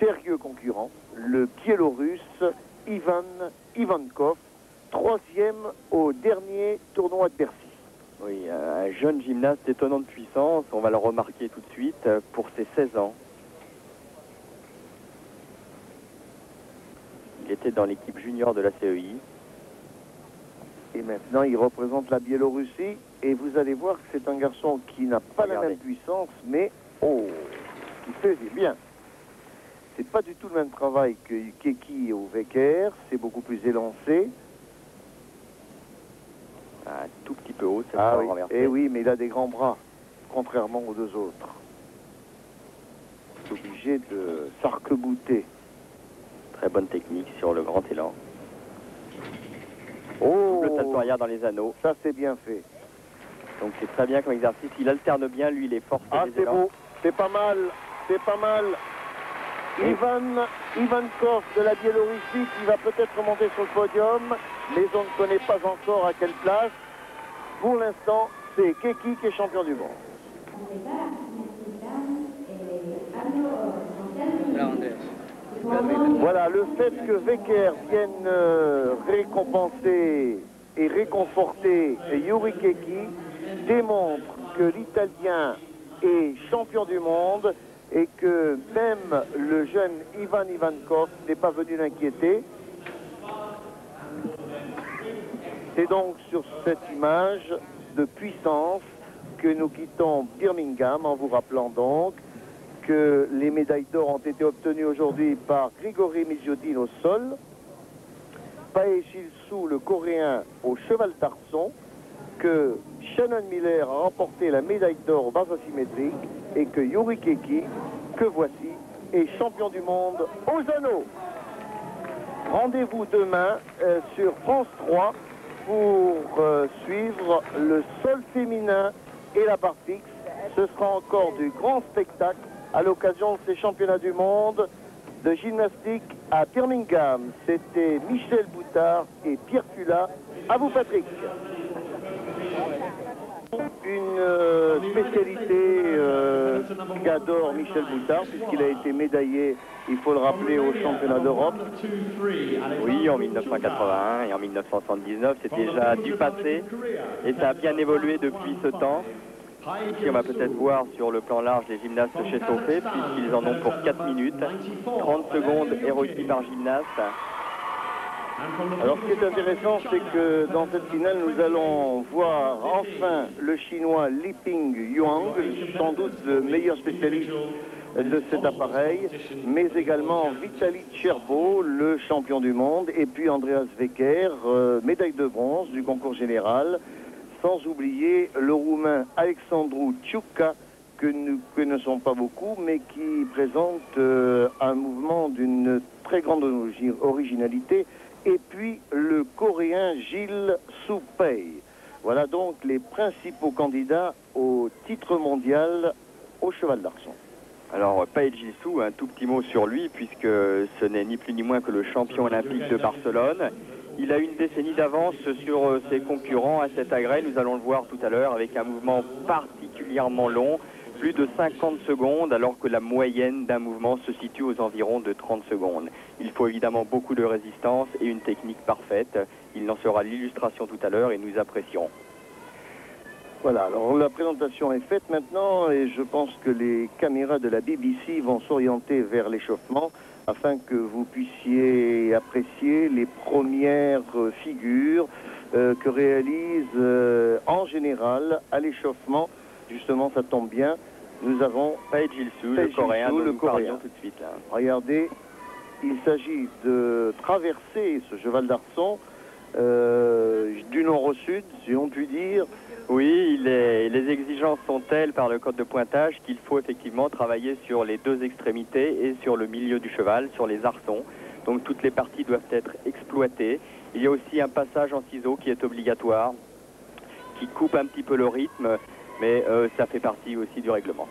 sérieux concurrent, le Biélorusse Ivan Ivankov, troisième au dernier tournoi de Bercy. Oui, un jeune gymnaste étonnant de puissance, on va le remarquer tout de suite, pour ses 16 ans. Il était dans l'équipe junior de la CEI. Et maintenant, il représente la Biélorussie. Et vous allez voir que c'est un garçon qui n'a pas la même puissance, mais oh, qui faisait bien. C'est pas du tout le même travail que Chechi ou Wecker, c'est beaucoup plus élancé. Un tout petit peu haut, c'est pas renversé. Eh oui, mais il a des grands bras, contrairement aux deux autres. Il est obligé de s'arc-bouter. Très bonne technique sur le grand élan. Oh, le salto arrière dans les anneaux. Ça, c'est bien fait. Donc c'est très bien comme exercice, il alterne bien, lui, les forces et les élans. Ah, c'est beau, c'est pas mal, c'est pas mal. Oui. Ivankov de la Biélorussie qui va peut-être monter sur le podium, mais on ne connaît pas encore à quelle place. Pour l'instant, c'est Chechi qui est champion du monde. Voilà, le fait que Wecker vienne récompenser et réconforter Yuri Chechi démontre que l'Italien est champion du monde et que même le jeune Ivan Ivankov n'est pas venu l'inquiéter. C'est donc sur cette image de puissance que nous quittons Birmingham, en vous rappelant donc que les médailles d'or ont été obtenues aujourd'hui par Grigory Misutin au sol, Pae Gil-su, le Coréen, au cheval d'arçon, que Shannon Miller a remporté la médaille d'or aux bases asymétriques et que Yuri Chechi, que voici, est champion du monde aux anneaux. Rendez-vous demain sur France 3 pour suivre le sol féminin et la barre fixe. Ce sera encore du grand spectacle à l'occasion de ces championnats du monde de gymnastique à Birmingham. C'était Michel Boutard et Pierre Fula. À vous, Patrick. Une spécialité qu'adore Michel Boutard, puisqu'il a été médaillé, il faut le rappeler, au championnat d'Europe. Oui, en 1981 et en 1979, c'est déjà du passé et ça a bien évolué depuis ce temps. Ici, on va peut-être voir sur le plan large les gymnastes s'échauffer, puisqu'ils en ont pour 4 minutes, 30 secondes héroïques par gymnaste. Alors, ce qui est intéressant, c'est que dans cette finale, nous allons voir enfin le Chinois Li Ping Yuang, sans doute le meilleur spécialiste de cet appareil, mais également Vitaly Scherbo, le champion du monde, et puis Andreas Wecker, médaille de bronze du concours général, sans oublier le Roumain Alexandru Ciuca, que nous connaissons pas beaucoup, mais qui présente un mouvement d'une très grande originalité, et puis le Coréen Gil-su. Voilà donc les principaux candidats au titre mondial au cheval d'arçon. Alors Pae Gil-su, un tout petit mot sur lui, puisque ce n'est ni plus ni moins que le champion olympique de Barcelone. Il a une décennie d'avance sur ses concurrents à cet agrès. Nous allons le voir tout à l'heure avec un mouvement particulièrement long, plus de 50 secondes, alors que la moyenne d'un mouvement se situe aux environs de 30 secondes. Il faut évidemment beaucoup de résistance et une technique parfaite. Il en sera l'illustration tout à l'heure et nous apprécions. Voilà, alors la présentation est faite maintenant et je pense que les caméras de la BBC vont s'orienter vers l'échauffement afin que vous puissiez apprécier les premières figures que réalise en général à l'échauffement. Justement, ça tombe bien. Nous avons Pae Gil-su, le Coréen, dont nous parlions tout de suite. Là. Regardez, il s'agit de traverser ce cheval d'arçon du non-reçu, si on peut dire. Oui, les exigences sont telles par le code de pointage qu'il faut effectivement travailler sur les deux extrémités et sur le milieu du cheval, sur les arçons. Donc toutes les parties doivent être exploitées. Il y a aussi un passage en ciseaux qui est obligatoire, qui coupe un petit peu le rythme, mais ça fait partie aussi du règlement.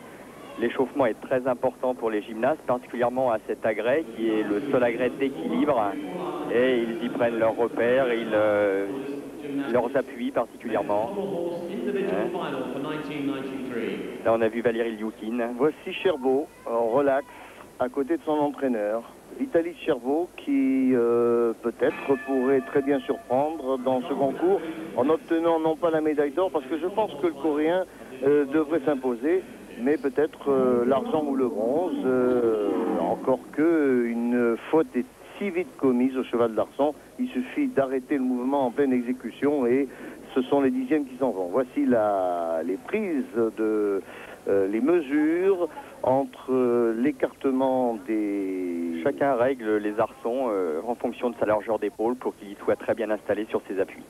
L'échauffement est très important pour les gymnastes, particulièrement à cet agrès qui est le seul agrès d'équilibre. Et ils y prennent leurs repères, leurs appuis particulièrement. Là, on a vu Valeri Liukin. Voici Scherbo, en relax, à côté de son entraîneur. Vitaly Scherbo, qui peut-être pourrait très bien surprendre dans ce concours en obtenant non pas la médaille d'or, parce que je pense que le Coréen devrait s'imposer, mais peut-être l'argent ou le bronze, encore qu'une faute est si vite commise au cheval d'arçon, il suffit d'arrêter le mouvement en pleine exécution et ce sont les dixièmes qui s'en vont. Voici les prises, les mesures entre l'écartement des... Chacun règle les arçons en fonction de sa largeur d'épaule pour qu'il soit très bien installé sur ses appuis.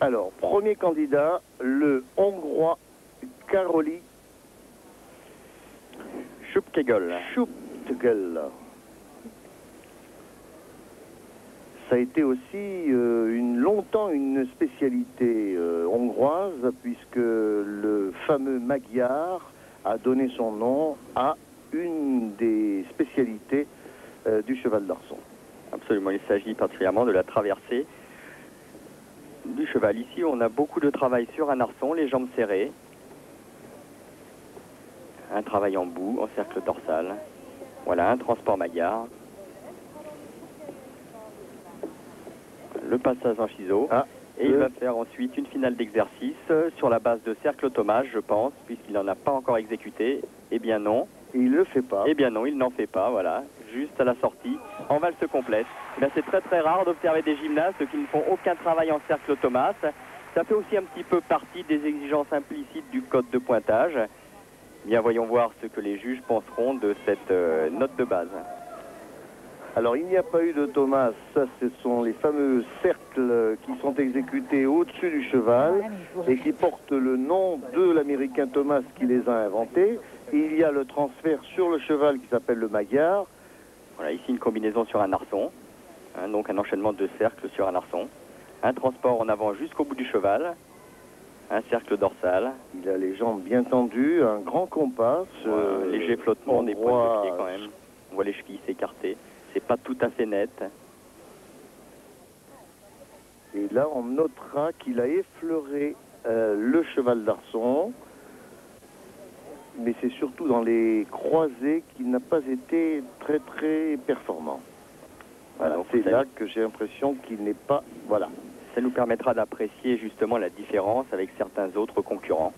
Alors, premier candidat, le Hongrois Karoly Schupkegel. Schupkegel. Ça a été aussi longtemps une spécialité hongroise, puisque le fameux Magyar a donné son nom à une des spécialités du cheval d'arçon. Absolument, il s'agit particulièrement de la traversée du cheval. Ici, on a beaucoup de travail sur un arçon, les jambes serrées. Un travail en bout, en cercle dorsal. Voilà, un transport Magyar. Le passage en ciseaux. Ah, et il va faire ensuite une finale d'exercice sur la base de cercle automage, je pense, puisqu'il n'en a pas encore exécuté. Eh bien non. Il ne le fait pas. Eh bien non, il n'en fait pas, voilà. Juste à la sortie, en valse complète. C'est très très rare d'observer des gymnastes qui ne font aucun travail en cercle automage. Ça fait aussi un petit peu partie des exigences implicites du code de pointage. Bien, voyons voir ce que les juges penseront de cette note de base. Alors, il n'y a pas eu de Thomas. Ça, ce sont les fameux cercles qui sont exécutés au-dessus du cheval et qui portent le nom de l'Américain Thomas qui les a inventés. Il y a le transfert sur le cheval qui s'appelle le Magyar. Voilà, ici une combinaison sur un arçon. Hein, donc, un enchaînement de cercles sur un arçon. Un transport en avant jusqu'au bout du cheval. Un cercle dorsal. Il a les jambes bien tendues, un grand compas. Léger flottement des pointes de pied quand même. On voit les chevilles s'écarter. C'est pas tout à fait net. Et là, on notera qu'il a effleuré le cheval d'arçon. Mais c'est surtout dans les croisés qu'il n'a pas été très très performant. Voilà, c'est là que j'ai l'impression qu'il n'est pas... Voilà. Ça nous permettra d'apprécier justement la différence avec certains autres concurrents.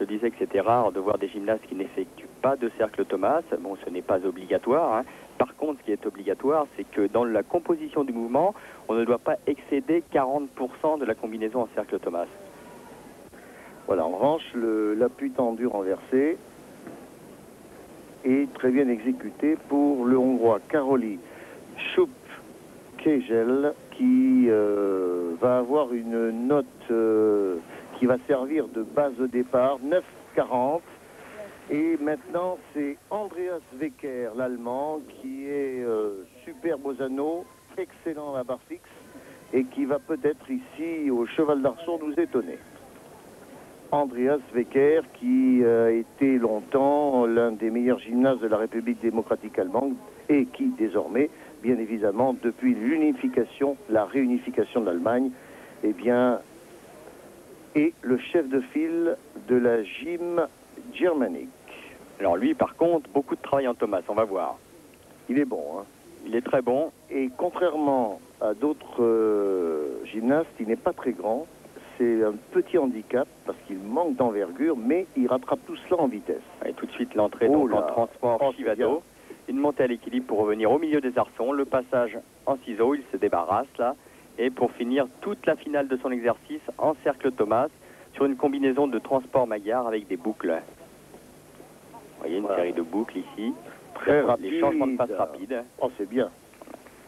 Je disais que c'était rare de voir des gymnastes qui n'effectuent pas de cercle Thomas. Bon, ce n'est pas obligatoire. Hein. Par contre, ce qui est obligatoire, c'est que dans la composition du mouvement, on ne doit pas excéder 40% de la combinaison en cercle Thomas. Voilà, en revanche, l'appui tendu renversé est très bien exécuté pour le Hongrois Karoly Schupkegel, qui va avoir une note qui va servir de base de départ, 9,40. Et maintenant, c'est Andreas Wecker, l'Allemand, qui est superbe aux anneaux, excellent à la barre fixe, et qui va peut-être ici, au cheval d'arçon, nous étonner. Andreas Wecker, qui a été longtemps l'un des meilleurs gymnastes de la République démocratique allemande, et qui, désormais, bien évidemment, depuis l'unification, la réunification de l'Allemagne, eh bien, est le chef de file de la gym germanique. Alors lui, par contre, beaucoup de travail en Thomas, on va voir. Il est bon, hein. Il est très bon. Et contrairement à d'autres gymnastes, il n'est pas très grand. C'est un petit handicap parce qu'il manque d'envergure, mais il rattrape tout cela en vitesse. Et tout de suite, l'entrée en transport Shivado. Une montée à l'équilibre pour revenir au milieu des arçons, le passage en ciseaux, il se débarrasse là, et pour finir toute la finale de son exercice en cercle Thomas, sur une combinaison de transport Magyar avec des boucles. Vous voyez, une série de boucles ici. Très rapide. Les changements de passe rapides. Oh, c'est bien.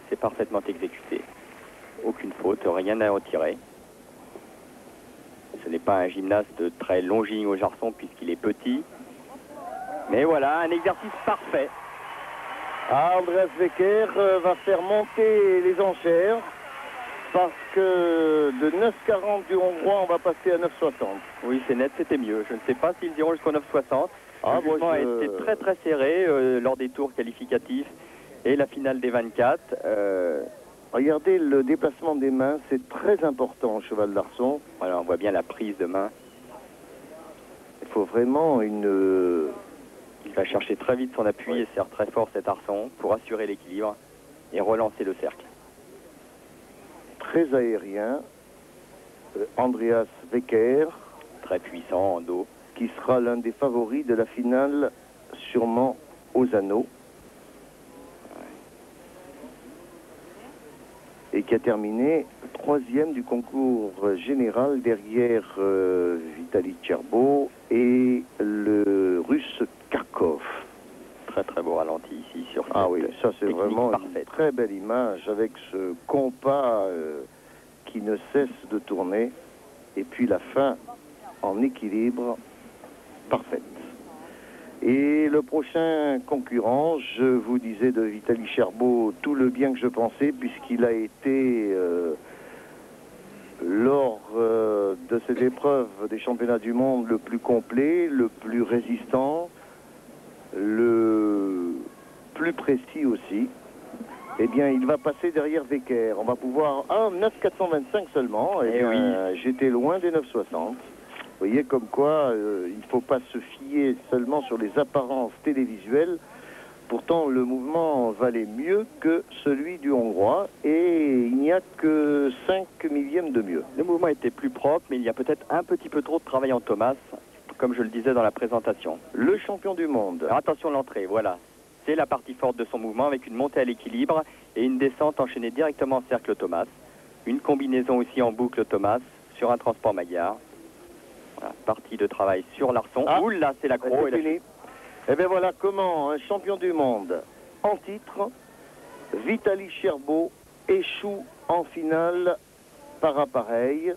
C'est parfaitement exécuté. aucune faute, rien à retirer. Ce n'est pas un gymnaste très longiligne au jarçon puisqu'il est petit. Mais voilà, un exercice parfait. Andreas Wecker va faire monter les enchères parce que de 9,40 du Hongrois, on va passer à 9,60. Oui, c'est net, c'était mieux. Je ne sais pas s'ils iront jusqu'au 9,60. Ah, le jugement a été très très serré lors des tours qualificatifs et la finale des 24. Regardez le déplacement des mains, c'est très important au cheval d'arçon. Voilà, on voit bien la prise de main. Il faut vraiment une... Il va chercher très vite son appui et serre très fort cet arçon pour assurer l'équilibre et relancer le cercle. Très aérien, Andreas Wecker. Très puissant en dos. Qui sera l'un des favoris de la finale, sûrement aux anneaux. Et qui a terminé troisième du concours général derrière Vitaly Scherbo et le russe Kharkov. Très très beau ralenti ici sur cette ça c'est vraiment une très belle image avec ce compas qui ne cesse de tourner et puis la fin en équilibre parfaite. Et le prochain concurrent, je vous disais de Vitaly Scherbo tout le bien que je pensais, puisqu'il a été, lors de cette épreuve des championnats du monde, le plus complet, le plus résistant, le plus précis aussi. Eh bien, il va passer derrière Wecker. On va pouvoir... Ah, 9,425 seulement. Et oui. J'étais loin des 9,60. Vous voyez comme quoi il ne faut pas se fier seulement sur les apparences télévisuelles. Pourtant, le mouvement valait mieux que celui du Hongrois et il n'y a que 5 millièmes de mieux. Le mouvement était plus propre, mais il y a peut-être un petit peu trop de travail en Thomas, comme je le disais dans la présentation. Le champion du monde. Alors, attention à l'entrée, voilà. C'est la partie forte de son mouvement avec une montée à l'équilibre et une descente enchaînée directement en cercle Thomas. Une combinaison aussi en boucle Thomas sur un transport Magyar. Voilà, partie de travail sur l'arçon. Là, c'est l'accro. Et bien voilà comment un champion du monde en titre, Vitaly Scherbo, échoue en finale par appareil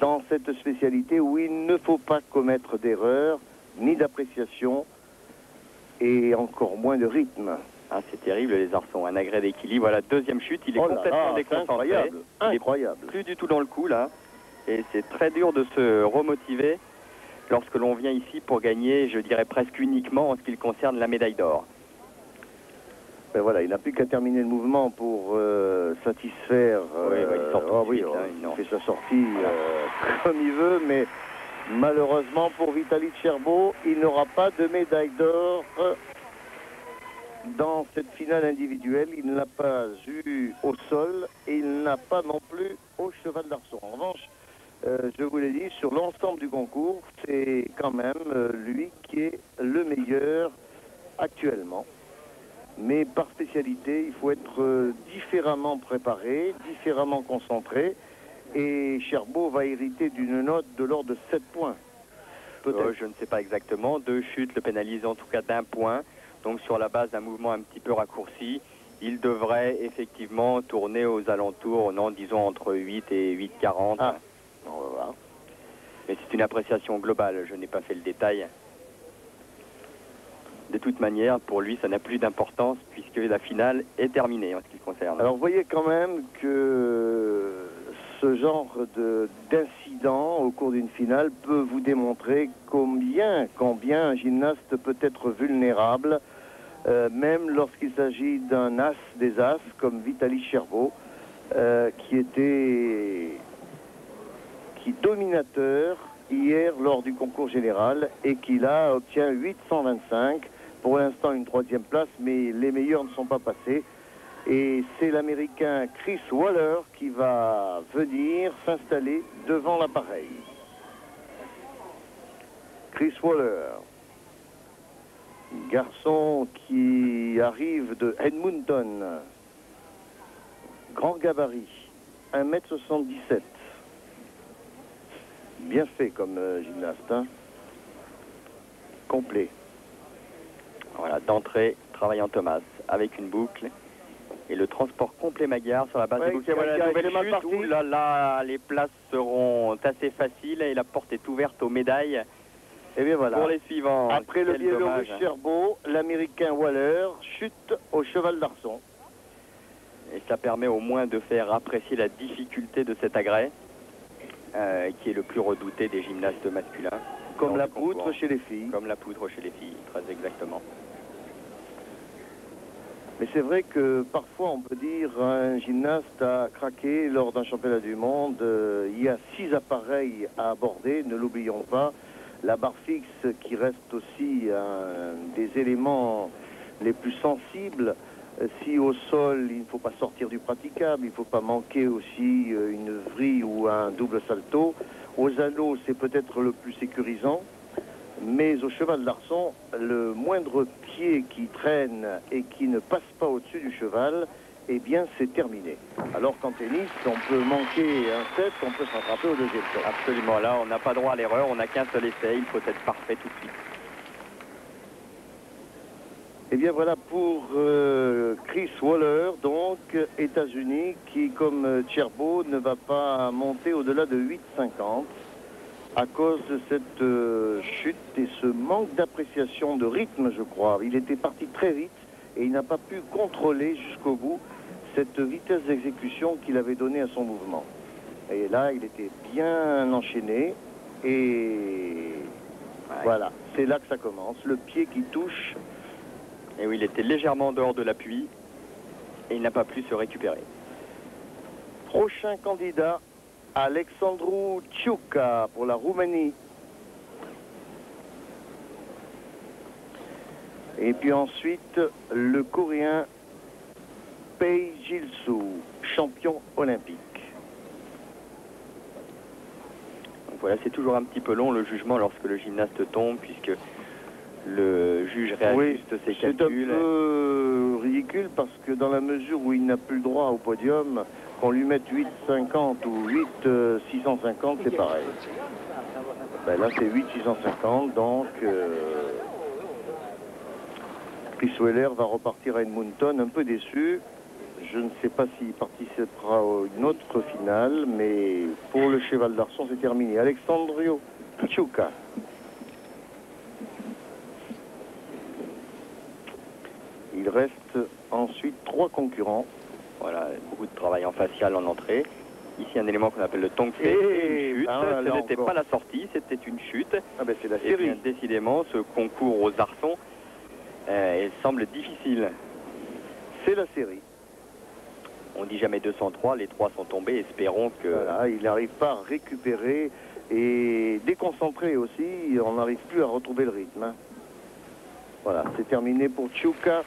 dans cette spécialité où il ne faut pas commettre d'erreur, ni d'appréciation, et encore moins de rythme. Ah, c'est terrible les arçons, un agrès d'équilibre. Voilà, deuxième chute, il est complètement déconcentré. Incroyable, incroyable. Il est plus du tout dans le coup là. Et c'est très dur de se remotiver lorsque l'on vient ici pour gagner, je dirais presque uniquement en ce qui concerne la médaille d'or. Ben voilà, il n'a plus qu'à terminer le mouvement pour satisfaire... il fait sa sortie comme il veut, mais malheureusement pour Vitaly Scherbo, il n'aura pas de médaille d'or dans cette finale individuelle. Il ne l'a pas eu au sol et il n'a pas non plus au cheval d'arçon. En revanche, je vous l'ai dit, sur l'ensemble du concours, c'est quand même lui qui est le meilleur actuellement. Mais par spécialité, il faut être différemment préparé, différemment concentré. Et Scherbo va hériter d'une note de l'ordre de 7 points. Je ne sais pas exactement. Deux chutes le pénalisent en tout cas d'un point. Donc sur la base d'un mouvement un petit peu raccourci, il devrait effectivement tourner aux alentours, non, disons entre 8 et 8,40. Ah. On va voir. Mais c'est une appréciation globale, je n'ai pas fait le détail. De toute manière, pour lui, ça n'a plus d'importance puisque la finale est terminée en ce qui le concerne. Alors vous voyez quand même que ce genre d'incident au cours d'une finale peut vous démontrer combien un gymnaste peut être vulnérable, même lorsqu'il s'agit d'un as des as comme Vitaly Scherbo, qui est dominateur hier lors du concours général et qui là obtient 825. Pour l'instant une troisième place, mais les meilleurs ne sont pas passés. Et c'est l'Américain Chris Waller qui va venir s'installer devant l'appareil. Chris Waller, garçon qui arrive de Edmonton, grand gabarit, 1,77 m. Bien fait comme gymnaste, hein. Complet. Voilà, d'entrée, travaillant Thomas, avec une boucle et le transport complet Magyar sur la base de Boukhara. Voilà, la chute, là, là, les places seront assez faciles et la porte est ouverte aux médailles. Et bien voilà. Pour les suivants. Après le Biélorusse Scherbo, l'Américain Waller chute au cheval d'arçon. Et ça permet au moins de faire apprécier la difficulté de cet agrès, qui est le plus redouté des gymnastes masculins. Comme la poutre chez les filles. Comme la poutre chez les filles, très exactement. Mais c'est vrai que parfois on peut dire un gymnaste a craqué lors d'un championnat du monde. Il y a 6 appareils à aborder, ne l'oublions pas. La barre fixe qui reste aussi un des éléments les plus sensibles. Si au sol il ne faut pas sortir du praticable, il ne faut pas manquer aussi une vrille ou un double salto. Aux anneaux c'est peut-être le plus sécurisant, mais au cheval d'arçon, le moindre pied qui traîne et qui ne passe pas au-dessus du cheval, eh bien c'est terminé. Alors qu'en tennis, on peut manquer un set, on peut s'attraper au deuxième set. Absolument, là on n'a pas droit à l'erreur, on n'a qu'un seul essai, il faut être parfait tout de suite. Et bien voilà pour Chris Waller, donc États-Unis, qui comme Scherbo ne va pas monter au-delà de 8,50 à cause de cette chute et ce manque d'appréciation de rythme, je crois. Il était parti très vite et il n'a pas pu contrôler jusqu'au bout cette vitesse d'exécution qu'il avait donnée à son mouvement. Et là, il était bien enchaîné et voilà, c'est là que ça commence. Le pied qui touche. Et oui, il était légèrement en dehors de l'appui et il n'a pas pu se récupérer. Prochain candidat, Alexandru Ciuca pour la Roumanie. Et puis ensuite, le Coréen Pae Gil-su, champion olympique. Donc voilà, c'est toujours un petit peu long le jugement lorsque le gymnaste tombe, puisque le juge réajuste ses calculs. C'est un peu ridicule parce que dans la mesure où il n'a plus le droit au podium, qu'on lui mette 8,50 ou 8,650, c'est pareil. Ben là, c'est 8,650, donc Chris Waller va repartir à Edmonton, un peu déçu. Je ne sais pas s'il participera à une autre finale, mais pour le cheval d'arçon, c'est terminé. Alexandru Ciuca. Il reste ensuite 3 concurrents. Voilà, beaucoup de travail en facial en entrée. Ici, un élément qu'on appelle le tongfei. Et une chute. Ah, ce n'était pas la sortie, c'était une chute. Ah ben, c'est la série. Et puis, décidément, ce concours aux arçons semble difficile. C'est la série. On dit jamais 203, les 3 sont tombés. Espérons que... Voilà, il n'arrive pas à récupérer et déconcentrer aussi. On n'arrive plus à retrouver le rythme. Hein. Voilà, c'est terminé pour Ciuca.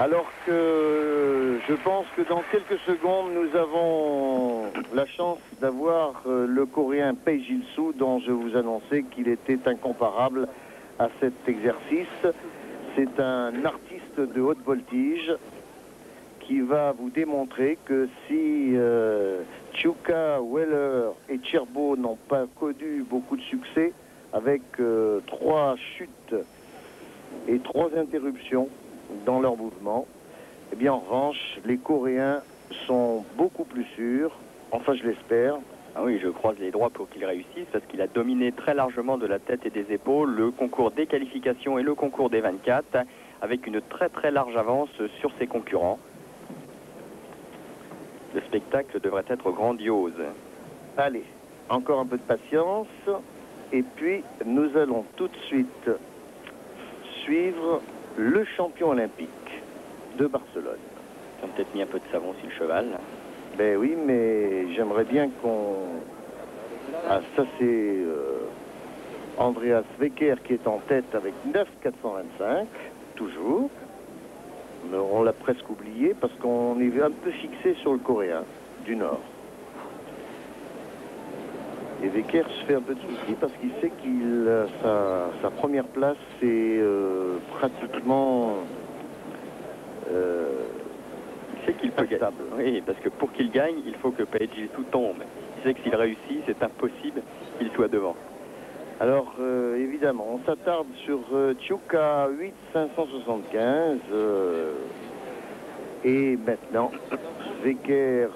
Alors que je pense que dans quelques secondes, nous avons la chance d'avoir le Coréen Pae Gil-su, dont je vous annonçais qu'il était incomparable à cet exercice. C'est un artiste de haute voltige qui va vous démontrer que si Ciuca, Waller et Scherbo n'ont pas connu beaucoup de succès, avec 3 chutes et 3 interruptions dans leur mouvement, eh bien en revanche, les Coréens sont beaucoup plus sûrs, enfin je l'espère. Ah oui, je croise les doigts pour qu'il réussisse, parce qu'il a dominé très largement de la tête et des épaules le concours des qualifications et le concours des 24, avec une très large avance sur ses concurrents. Le spectacle devrait être grandiose. Allez, encore un peu de patience, et puis nous allons tout de suite suivre le champion olympique de Barcelone. Ils ont peut-être mis un peu de savon sur le cheval. Ben oui, mais j'aimerais bien qu'on... Ah, ça c'est Andreas Wecker qui est en tête avec 9,425, toujours. Mais on l'a presque oublié parce qu'on est un peu fixé sur le Coréen du Nord. Et Wecker se fait un peu de soucis parce qu'il sait qu'il sa première place c'est pratiquement il sait qu'il peut gagner. Oui, parce que pour qu'il gagne, il faut que Pae Gil-su tombe. Il sait que s'il réussit, c'est impossible qu'il soit devant. Alors évidemment, on s'attarde sur Ciuca 8,575. Et maintenant, Wecker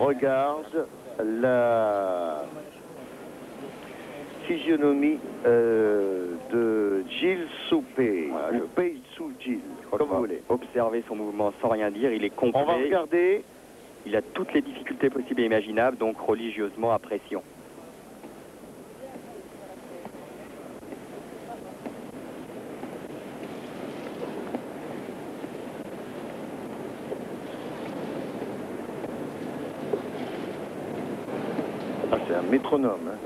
regarde la physionomie de Gil-su, voilà, ou Gil-su, comme vous voulez. Observer son mouvement sans rien dire, il est complet. On va regarder. Il a toutes les difficultés possibles et imaginables, donc religieusement apprécions. C'est un métronome. Hein.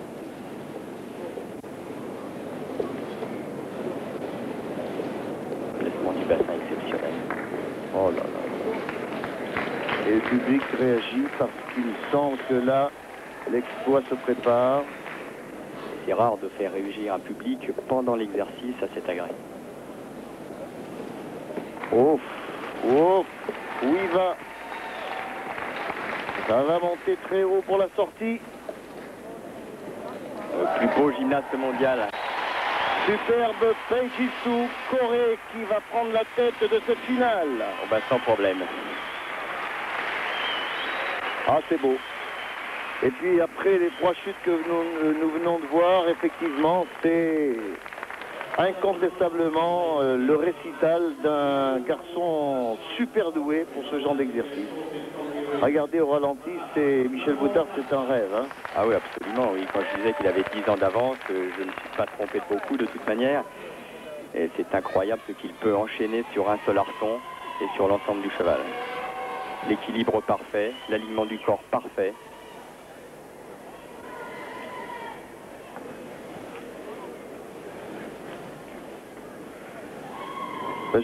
Placement du bassin exceptionnel. Oh là là. Et le public réagit parce qu'il sent que là, l'exploit se prépare. C'est rare de faire réagir un public pendant l'exercice à cet agrès. Ouf, ouf, où il va? Ça va monter très haut pour la sortie. Le plus beau gymnaste mondial. Superbe Pae Gil-su, Corée, qui va prendre la tête de cette finale. Oh ben sans problème. Ah, c'est beau. Et puis après les trois chutes que nous venons de voir, effectivement, c'est incontestablement le récital d'un garçon super doué pour ce genre d'exercice. Regardez au ralenti, Michel Boutard, c'est un rêve. Hein. Ah oui, absolument. Oui. Quand je disais qu'il avait 10 ans d'avance, je ne me suis pas trompé de beaucoup de toute manière. Et c'est incroyable ce qu'il peut enchaîner sur un seul arçon et sur l'ensemble du cheval. L'équilibre parfait, l'alignement du corps parfait.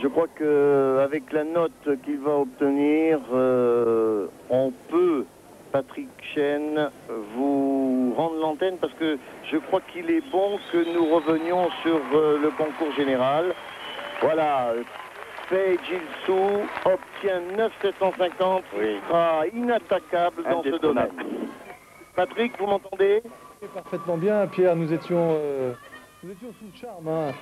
Je crois qu'avec la note qu'il va obtenir, on peut, Patrick Chen, vous rendre l'antenne parce que je crois qu'il est bon que nous revenions sur le concours général. Voilà, Pae Gil-su obtient 9,750, oui. Il sera inattaquable dans ce domaine. Patrick, vous m'entendez? Parfaitement bien, Pierre, nous étions sous le charme. Hein.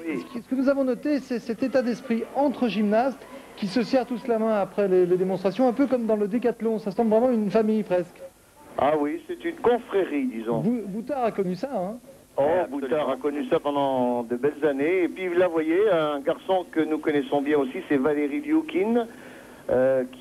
Oui. Ce que nous avons noté, c'est cet état d'esprit entre gymnastes qui se serrent tous la main après les démonstrations, un peu comme dans le décathlon. Ça semble vraiment une famille presque. Ah oui, c'est une confrérie, disons. Boutard a connu ça, hein. Oh, Boutard a connu ça pendant de belles années. Et puis, là, vous voyez, un garçon que nous connaissons bien aussi, c'est Valeri Liukin,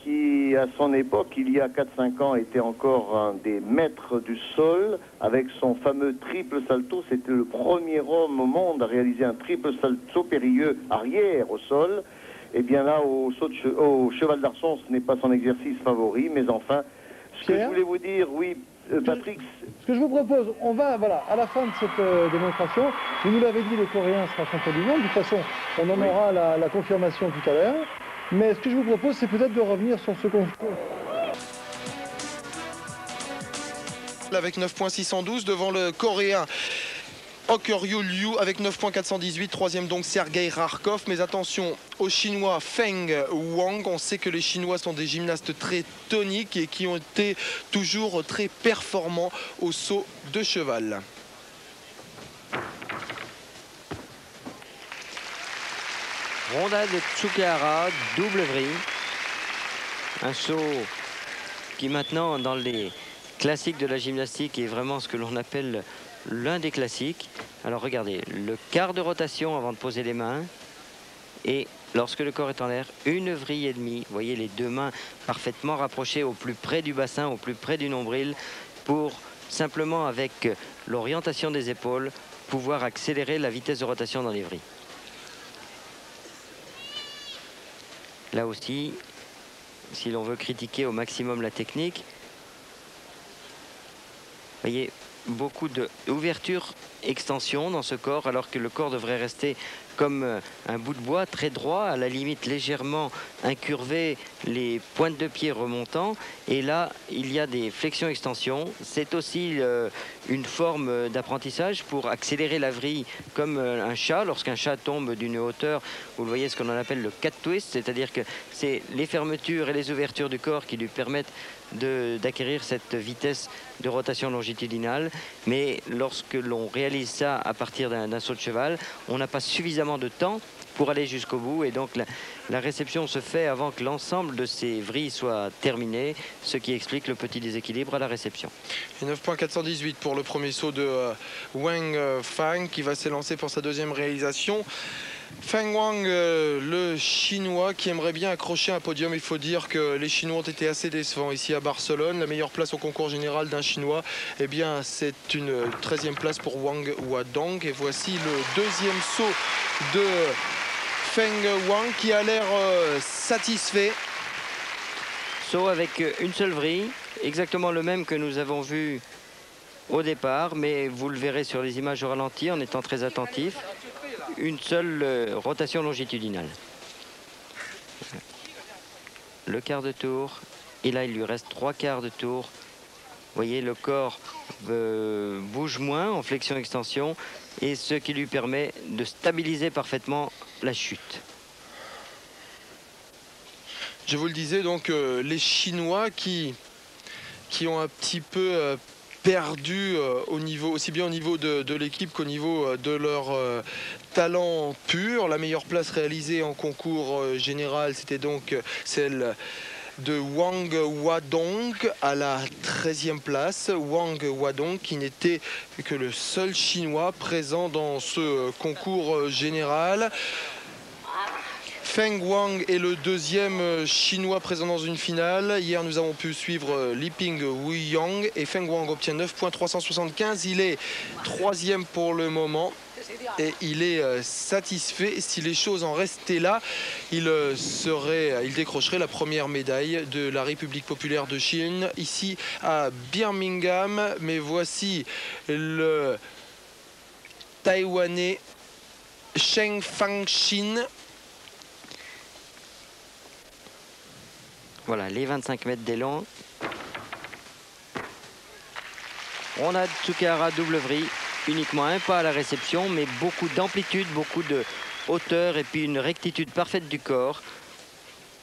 qui, à son époque, il y a 4-5 ans, était encore un des maîtres du sol avec son fameux triple salto. C'était le premier homme au monde à réaliser un triple salto périlleux arrière au sol. Et bien là, au cheval d'arçon, ce n'est pas son exercice favori, mais enfin, ce Pierre, que je voulais vous dire, oui, Patrick... Ce que je vous propose, on va, voilà, à la fin de cette démonstration, vous nous l'avez dit, le Coréen sera champion du monde. De toute façon, on en aura la confirmation tout à l'heure. Mais ce que je vous propose, c'est peut-être de revenir sur ce concours. Avec 9,612 devant le Coréen Yoo Ok-ryul avec 9,418. Troisième donc Sergei Kharkov. Mais attention aux Chinois Feng Wang. On sait que les Chinois sont des gymnastes très toniques et qui ont été toujours très performants au saut de cheval. Rondade de Tsukihara, double vrille. Un saut qui maintenant, dans les classiques de la gymnastique, est vraiment ce que l'on appelle l'un des classiques. Alors regardez, le quart de rotation avant de poser les mains. Et lorsque le corps est en l'air, une vrille et demie. Vous voyez les deux mains parfaitement rapprochées au plus près du bassin, au plus près du nombril, pour simplement, avec l'orientation des épaules, pouvoir accélérer la vitesse de rotation dans les vrilles. Là aussi, si l'on veut critiquer au maximum la technique, vous voyez, beaucoup d'ouverture, extension dans ce corps, alors que le corps devrait rester comme un bout de bois, très droit, à la limite légèrement incurvé, les pointes de pied remontant. Et là, il y a des flexions-extensions. C'est aussi une forme d'apprentissage pour accélérer la vrille comme un chat. Lorsqu'un chat tombe d'une hauteur, vous le voyez, ce qu'on en appelle le cat twist, c'est-à-dire que c'est les fermetures et les ouvertures du corps qui lui permettent d'acquérir cette vitesse de rotation longitudinale. Mais lorsque l'on réalise ça à partir d'un saut de cheval, on n'a pas suffisamment de temps pour aller jusqu'au bout. Et donc la réception se fait avant que l'ensemble de ces vrilles soit terminé, ce qui explique le petit déséquilibre à la réception. 9.418 pour le premier saut de Wang Fang qui va s'élancer pour sa deuxième réalisation. Feng Wang, le chinois qui aimerait bien accrocher un podium. Il faut dire que les Chinois ont été assez décevants ici à Barcelone. La meilleure place au concours général d'un Chinois, eh bien, c'est une 13e place pour Wang Huadong. Et voici le deuxième saut de Feng Wang qui a l'air satisfait. Saut avec une seule vrille, exactement le même que nous avons vu au départ. Mais vous le verrez sur les images au ralenti en étant très attentif. Une seule rotation longitudinale. Le quart de tour. Et là, il lui reste trois quarts de tour. Vous voyez, le corps bouge moins en flexion-extension. Et ce qui lui permet de stabiliser parfaitement la chute. Je vous le disais, donc, les Chinois qui ont un petit peu... perdu au niveau, aussi bien au niveau de l'équipe qu'au niveau de leur talent pur. La meilleure place réalisée en concours général, c'était donc celle de Wang Huadong à la 13e place. Wang Huadong qui n'était que le seul Chinois présent dans ce concours général. Feng Wang est le deuxième Chinois présent dans une finale. Hier, nous avons pu suivre Liping Wuyang et Feng Wang obtient 9.375. Il est troisième pour le moment et il est satisfait. Si les choses en restaient là, il décrocherait la première médaille de la République populaire de Chine ici à Birmingham. Mais voici le Taïwanais Cheng Fangshin. Voilà, les 25 mètres d'élan. On a Tsukihara double vrille, uniquement un pas à la réception, mais beaucoup d'amplitude, beaucoup de hauteur et puis une rectitude parfaite du corps.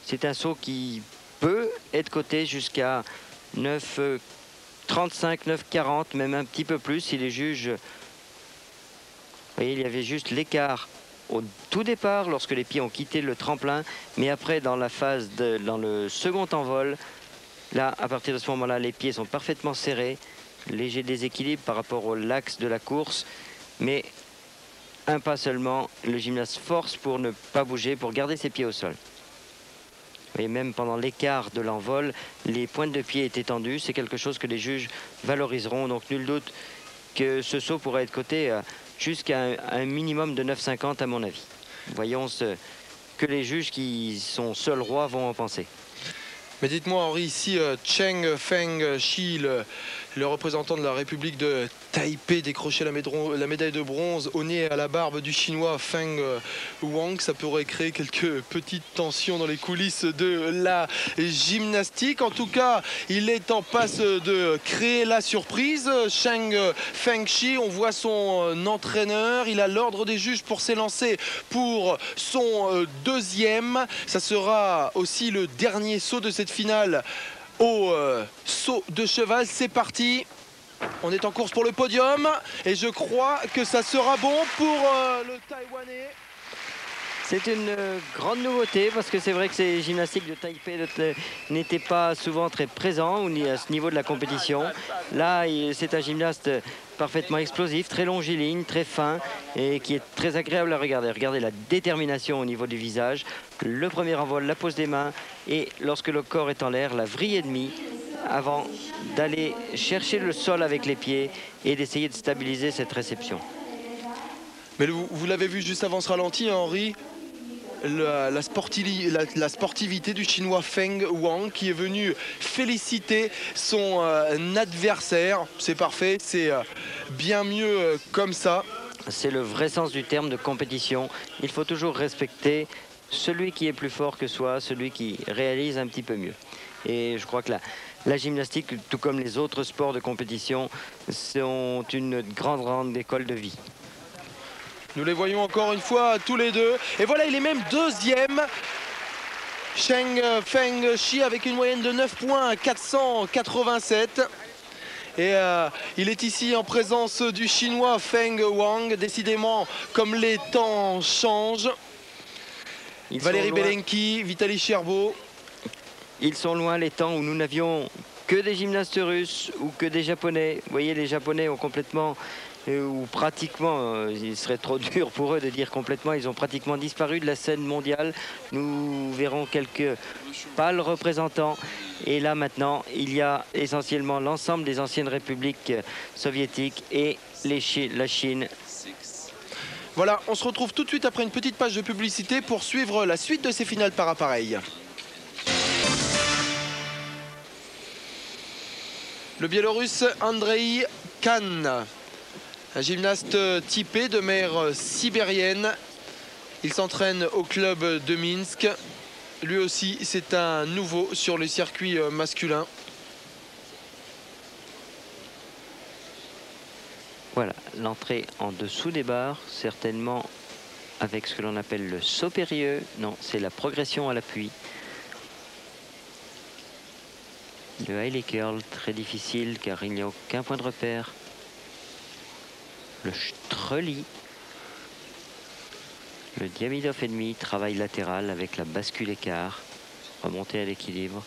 C'est un saut qui peut être coté jusqu'à 9,35, 9,40, même un petit peu plus si les juges... Vous voyez, il y avait juste l'écart au tout départ, lorsque les pieds ont quitté le tremplin, mais après, dans le second envol, là, à partir de ce moment-là, les pieds sont parfaitement serrés, léger déséquilibre par rapport au l'axe de la course, mais un pas seulement, le gymnaste force pour ne pas bouger, pour garder ses pieds au sol. Et même pendant l'écart de l'envol, les pointes de pied étaient tendues, c'est quelque chose que les juges valoriseront, donc nul doute que ce saut pourrait être coté jusqu'à un minimum de 9,50 à mon avis. Voyons ce que les juges qui sont seuls rois vont en penser. Mais dites-moi Henri, ici Cheng Feng-shi, le représentant de la République de Taipei, décrochait la médaille de bronze au nez et à la barbe du Chinois Feng Wang. Ça pourrait créer quelques petites tensions dans les coulisses de la gymnastique. En tout cas, il est en passe de créer la surprise. Cheng Feng-shi, on voit son entraîneur. Il a l'ordre des juges pour s'élancer pour son deuxième. Ça sera aussi le dernier saut de cette finale au saut de cheval. C'est parti, on est en course pour le podium et je crois que ça sera bon pour le Taïwanais. C'est une grande nouveauté parce que c'est vrai que ces gymnastiques de Taipei n'étaient pas souvent très présents à ce niveau de la compétition. Là, c'est un gymnaste parfaitement explosif, très longiligne, très fin et qui est très agréable à regarder. Regardez la détermination au niveau du visage, le premier envol, la pose des mains et lorsque le corps est en l'air, la vrille et demie avant d'aller chercher le sol avec les pieds et d'essayer de stabiliser cette réception. Mais vous l'avez vu juste avant ce ralenti, hein, Henri. La sportivité du Chinois Feng Wang qui est venu féliciter son adversaire. C'est parfait, c'est bien mieux comme ça. C'est le vrai sens du terme de compétition. Il faut toujours respecter celui qui est plus fort que soi, celui qui réalise un petit peu mieux. Et je crois que la gymnastique, tout comme les autres sports de compétition, sont une grande école de vie. Nous les voyons encore une fois tous les deux. Et voilà, il est même deuxième. Cheng Feng-shi avec une moyenne de 9.487. Et il est ici en présence du Chinois Feng Wang. Décidément, comme les temps changent, Valeri Belenki, Vitaly Scherbo. Ils sont loin les temps où nous n'avions que des gymnastes russes ou que des japonais. Vous voyez, les japonais ont complètement, ou pratiquement, il serait trop dur pour eux de dire complètement, ils ont pratiquement disparu de la scène mondiale. Nous verrons quelques pâles représentants. Et là maintenant, il y a essentiellement l'ensemble des anciennes républiques soviétiques et la Chine. Voilà, on se retrouve tout de suite après une petite page de publicité pour suivre la suite de ces finales par appareil. Le Biélorusse Andrei Khan, un gymnaste typé de mère sibérienne. Il s'entraîne au club de Minsk. Lui aussi, c'est un nouveau sur le circuit masculin. Voilà, l'entrée en dessous des barres, certainement avec ce que l'on appelle le saut périlleux. Non, c'est la progression à l'appui. Le Hailey Curl, très difficile car il n'y a aucun point de repère. Le Streli. Le Diamidov et demi, travail latéral avec la bascule écart, remontée à l'équilibre.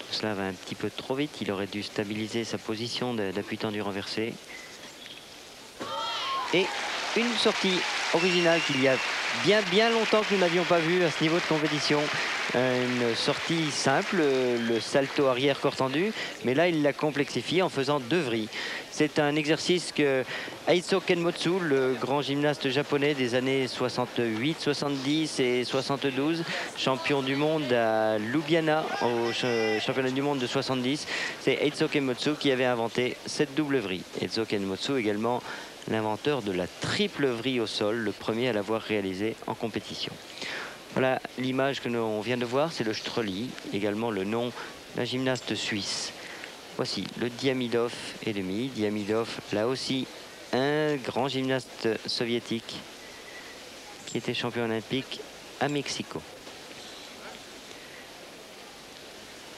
Tout cela va un petit peu trop vite, il aurait dû stabiliser sa position d'appui tendu renversé. Et une sortie originale qu'il y a bien longtemps que nous n'avions pas vu à ce niveau de compétition. Une sortie simple, le salto arrière corps tendu, mais là il la complexifie en faisant deux vrilles. C'est un exercice que Eizo Kenmotsu, le grand gymnaste japonais des années 68, 70 et 72, champion du monde à Ljubljana, au championnat du monde de 70, c'est Eizo Kenmotsu qui avait inventé cette double vrille. Eizo Kenmotsu également l'inventeur de la triple vrille au sol, le premier à l'avoir réalisé en compétition. Voilà l'image que l'on vient de voir, c'est le Streli, également le nom d'un gymnaste suisse. Voici le Diamidov et demi. Diamidov, là aussi, un grand gymnaste soviétique qui était champion olympique à Mexico.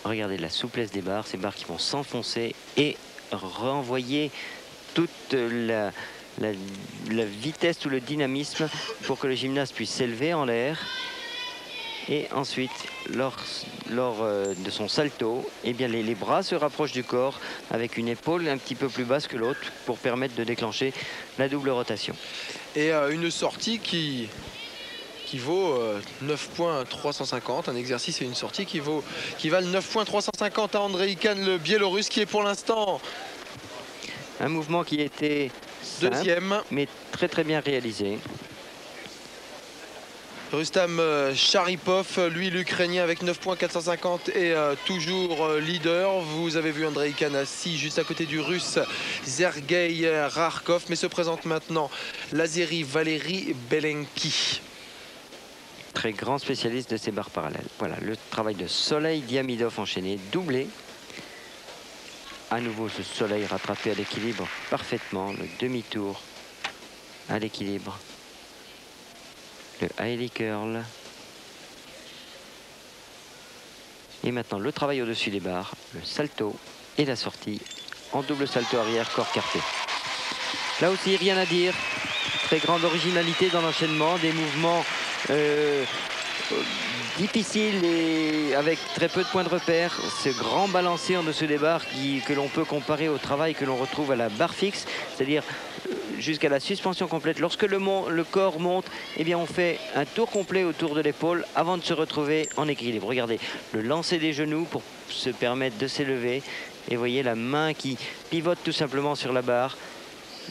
Regardez la souplesse des barres, ces barres qui vont s'enfoncer et renvoyer toute la vitesse ou le dynamisme pour que le gymnaste puisse s'élever en l'air. Et ensuite, lors de son salto, eh bien les bras se rapprochent du corps avec une épaule un petit peu plus basse que l'autre pour permettre de déclencher la double rotation. Et une sortie qui vaut 9.350, un exercice et une sortie qui valent 9.350 à Andrei Khan, le Biélorusse, qui est pour l'instant... Un mouvement qui était simple, deuxième, mais très bien réalisé. Rustam Sharipov, lui l'Ukrainien avec 9.450 et toujours leader. Vous avez vu Andrei Khan assis juste à côté du Russe Sergei Kharkov, mais se présente maintenant l'Azéri Valeri Belenki. Très grand spécialiste de ces barres parallèles. Voilà le travail de Soleil Diamidov enchaîné, doublé. À nouveau ce Soleil rattrapé à l'équilibre parfaitement, le demi-tour à l'équilibre. Le Hailey Curl. Et maintenant le travail au-dessus des barres, le salto et la sortie en double salto arrière, corps carté. Là aussi, rien à dire. Très grande originalité dans l'enchaînement, des mouvements difficiles et avec très peu de points de repère. Ce grand balancier en dessous des barres que l'on peut comparer au travail que l'on retrouve à la barre fixe, c'est-à-dire jusqu'à la suspension complète. Lorsque le corps monte, eh bien on fait un tour complet autour de l'épaule avant de se retrouver en équilibre. Regardez, le lancer des genoux pour se permettre de s'élever. Et voyez la main qui pivote tout simplement sur la barre.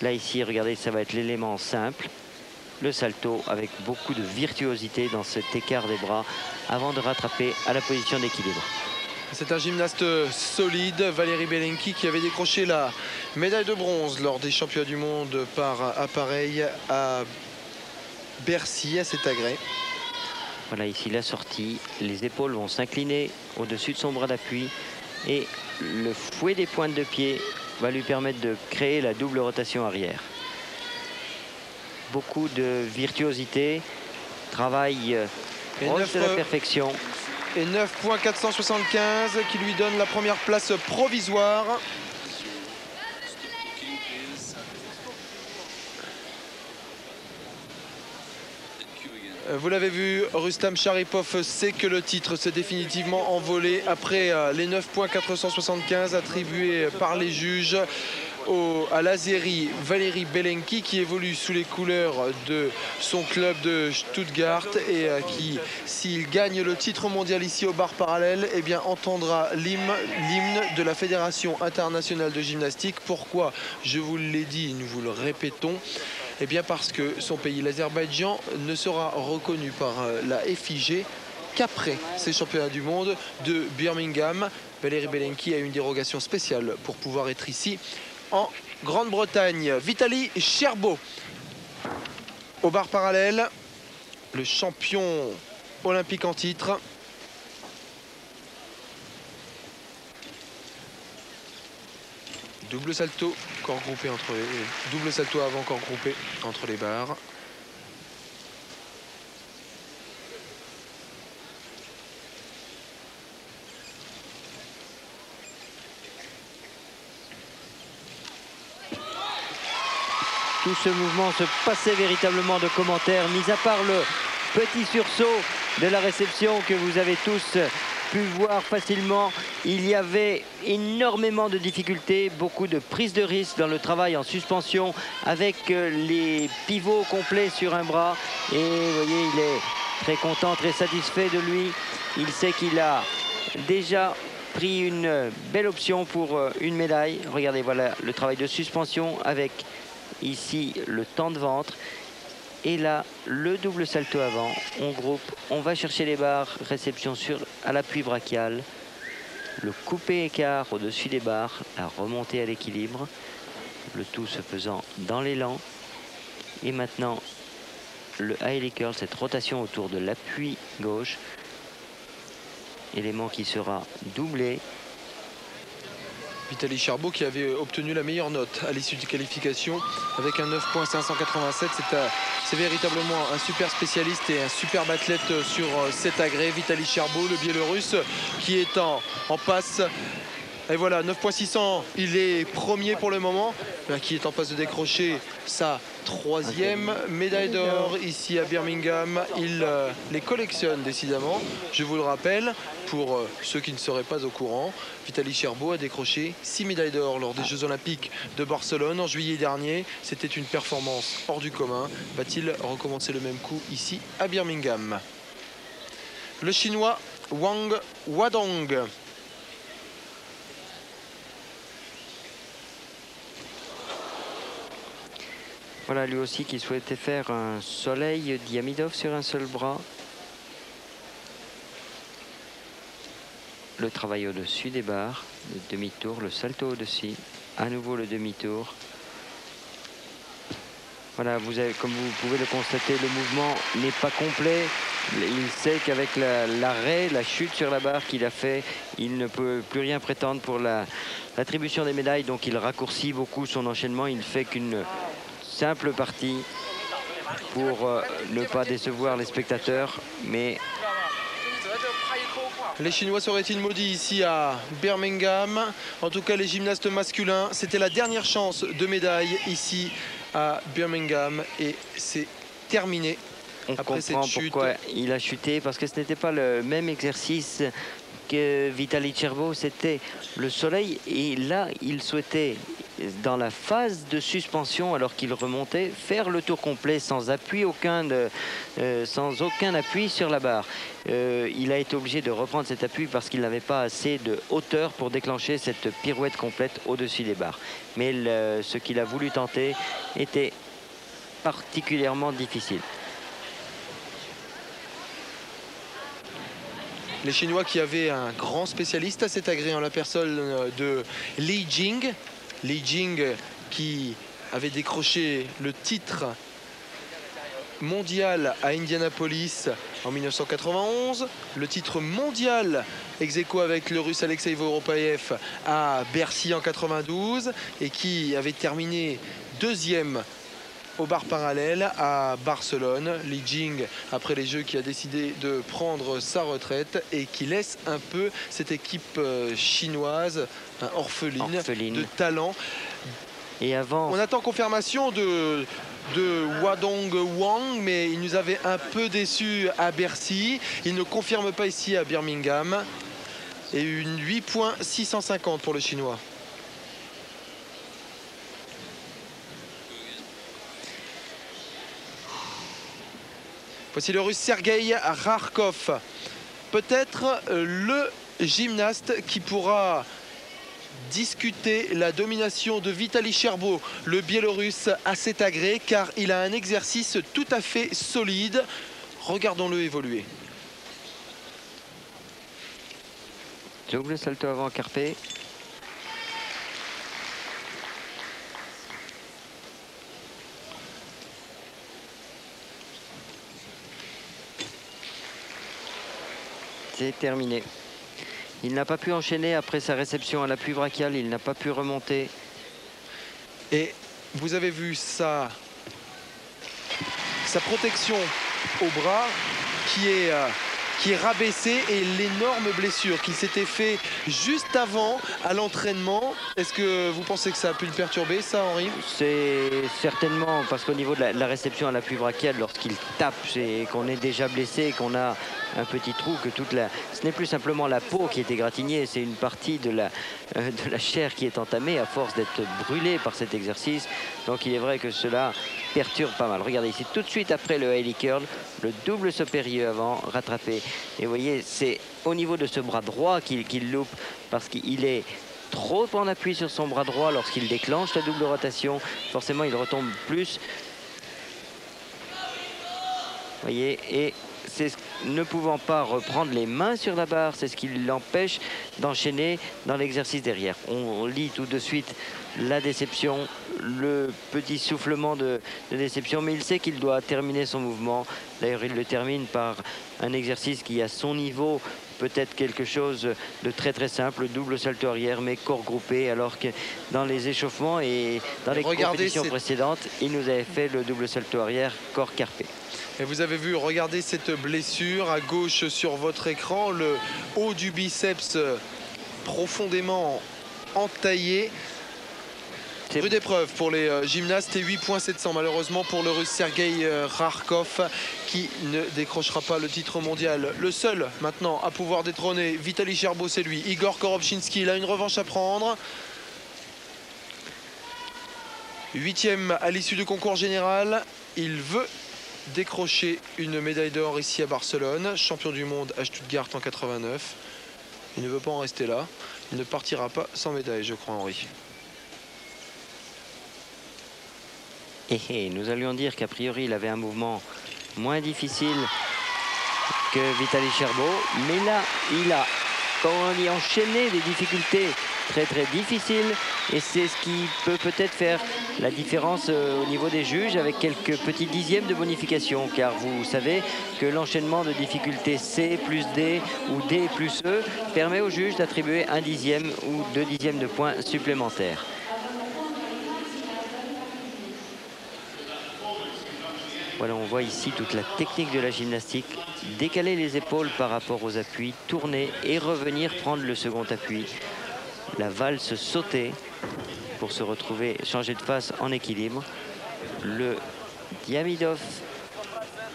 Là, ici, regardez, ça va être l'élément simple. Le salto avec beaucoup de virtuosité dans cet écart des bras avant de rattraper à la position d'équilibre. C'est un gymnaste solide, Valeri Belenki, qui avait décroché la médaille de bronze lors des championnats du monde par appareil à Bercy, à cet agrès. Voilà ici la sortie, les épaules vont s'incliner au-dessus de son bras d'appui et le fouet des pointes de pied va lui permettre de créer la double rotation arrière. Beaucoup de virtuosité, travail proche de la perfection. Et 9.475 qui lui donne la première place provisoire. Vous l'avez vu, Rustam Sharipov sait que le titre s'est définitivement envolé après les 9,475 attribués par les juges à l'Azéri Valeri Belenki, qui évolue sous les couleurs de son club de Stuttgart et qui, s'il gagne le titre mondial ici au bar parallèle, eh bien, entendra l'hymne de la Fédération internationale de gymnastique. Pourquoi? Je vous l'ai dit, nous vous le répétons. Eh bien parce que son pays, l'Azerbaïdjan, ne sera reconnu par la FIG qu'après ces championnats du monde de Birmingham. Valeri Belenki a une dérogation spéciale pour pouvoir être ici en Grande-Bretagne. Vitaly Scherbo au bar parallèle, le champion olympique en titre. Double salto, corps groupé entre les... Double salto avant, corps groupé entre les barres. Tout ce mouvement se passait véritablement de commentaires, mis à part le petit sursaut de la réception que vous avez tous pu voir facilement. Il y avait énormément de difficultés, beaucoup de prises de risque dans le travail en suspension avec les pivots complets sur un bras. Et vous voyez, il est très content, très satisfait de lui. Il sait qu'il a déjà pris une belle option pour une médaille. Regardez, voilà le travail de suspension avec ici le temps de ventre. Et là, le double salto avant, on groupe, on va chercher les barres, réception sur à l'appui brachial, le coupé écart au-dessus des barres, la remontée à l'équilibre, le tout se faisant dans l'élan. Et maintenant, le Hailey Curl, cette rotation autour de l'appui gauche, élément qui sera doublé. Vitaly Scherbo qui avait obtenu la meilleure note à l'issue des qualifications avec un 9,587. C'est véritablement un super spécialiste et un superbe athlète sur cet agrès. Vitaly Scherbo, le Biélorusse, qui est en passe. Et voilà, 9,600, il est premier pour le moment, qui est en passe de décrocher sa troisième médaille d'or ici à Birmingham. Il les collectionne décidément, je vous le rappelle, pour ceux qui ne seraient pas au courant. Vitaly Scherbo a décroché 6 médailles d'or lors des Jeux Olympiques de Barcelone en juillet dernier. C'était une performance hors du commun. Va-t-il recommencer le même coup ici à Birmingham? Le Chinois Wang Huadong. Voilà, lui aussi qui souhaitait faire un soleil Diamidov sur un seul bras. Le travail au-dessus des barres, le demi-tour, le salto au-dessus, à nouveau le demi-tour. Voilà, vous avez, comme vous pouvez le constater, le mouvement n'est pas complet. Il sait qu'avec l'arrêt, la chute sur la barre qu'il a fait, il ne peut plus rien prétendre pour l'attribution des médailles. Donc il raccourcit beaucoup son enchaînement, il ne fait qu'une simple partie pour ne pas décevoir les spectateurs. Mais les Chinois seraient-ils maudits ici à Birmingham? En tout cas, les gymnastes masculins, c'était la dernière chance de médaille ici à Birmingham et c'est terminé. On après comprend cette pourquoi chute. Il a chuté, parce que ce n'était pas le même exercice que Vitaly Scherbo, c'était le soleil. Et là, il souhaitait, dans la phase de suspension, alors qu'il remontait, faire le tour complet sans appui, sans aucun appui sur la barre. Il a été obligé de reprendre cet appui parce qu'il n'avait pas assez de hauteur pour déclencher cette pirouette complète au-dessus des barres. Mais ce qu'il a voulu tenter était particulièrement difficile. Les Chinois qui avaient un grand spécialiste à cet agrès en la personne de Li Jing. Li Jing qui avait décroché le titre mondial à Indianapolis en 1991, le titre mondial ex aequo avec le Russe Alexei Voropaev à Bercy en 92 et qui avait terminé deuxième au bar parallèle à Barcelone. Li Jing, après les Jeux, qui a décidé de prendre sa retraite et qui laisse un peu cette équipe chinoise orpheline de talent. Et avant, on attend confirmation de de Huadong Wang, mais il nous avait un peu déçu à Bercy. Il ne confirme pas ici à Birmingham. Et une 8.650 pour le Chinois. Voici le Russe Sergei Kharkov. Peut-être le gymnaste qui pourra discuter la domination de Vitaly Scherbo, le Biélorusse, à cet agrès, car il a un exercice tout à fait solide. Regardons-le évoluer. Double salto avant carpé. C'est terminé. Il n'a pas pu enchaîner après sa réception à l'appui brachial, il n'a pas pu remonter. Et vous avez vu sa protection au bras qui est rabaissée et l'énorme blessure qu'il s'était fait juste avant à l'entraînement. Est-ce que vous pensez que ça a pu le perturber, ça, Henri? C'est certainement parce qu'au niveau de la réception à l'appui brachial, lorsqu'il tape et qu'on est déjà blessé et qu'on a un petit trou, que ce n'est plus simplement la peau qui est égratignée, c'est une partie de la chair qui est entamée à force d'être brûlée par cet exercice. Donc il est vrai que cela perturbe pas mal. Regardez ici, tout de suite après le Hailey Curl, le double sopérieux avant, rattrapé. Et vous voyez, c'est au niveau de ce bras droit qu'il loupe, parce qu'il est trop en appui sur son bras droit. Lorsqu'il déclenche la double rotation, forcément il retombe plus. Vous voyez, et ne pouvant pas reprendre les mains sur la barre, c'est ce qui l'empêche d'enchaîner dans l'exercice derrière. On lit tout de suite la déception, le petit soufflement de déception, mais il sait qu'il doit terminer son mouvement. D'ailleurs, il le termine par un exercice qui, à son niveau, peut-être quelque chose de très simple, double salto arrière, mais corps groupé, alors que dans les échauffements et dans les compétitions précédentes, il nous avait fait le double salto arrière, corps carpé. Et vous avez vu, regardez cette blessure à gauche sur votre écran, le haut du biceps profondément entaillé. Rude épreuve pour les gymnastes et 8.700 malheureusement pour le Russe Sergei Kharkov qui ne décrochera pas le titre mondial. Le seul maintenant à pouvoir détrôner Vitaly Scherbo, c'est lui. Igor Korobchinsky, il a une revanche à prendre. Huitième à l'issue du concours général, il veut décrocher une médaille d'or ici à Barcelone, champion du monde à Stuttgart en 89. Il ne veut pas en rester là, il ne partira pas sans médaille, je crois, Henri. Et nous allions dire qu'a priori il avait un mouvement moins difficile que Vitaly Scherbo, mais là il a enchaîné des difficultés très difficiles, et c'est ce qui peut peut-être faire la différence au niveau des juges avec quelques petits dixièmes de bonification, car vous savez que l'enchaînement de difficultés C plus D ou D plus E permet aux juges d'attribuer un dixième ou deux dixièmes de points supplémentaires. Voilà, on voit ici toute la technique de la gymnastique. Décaler les épaules par rapport aux appuis, tourner et revenir prendre le second appui. La valse sauter pour se retrouver, changer de face en équilibre. Le diamidov,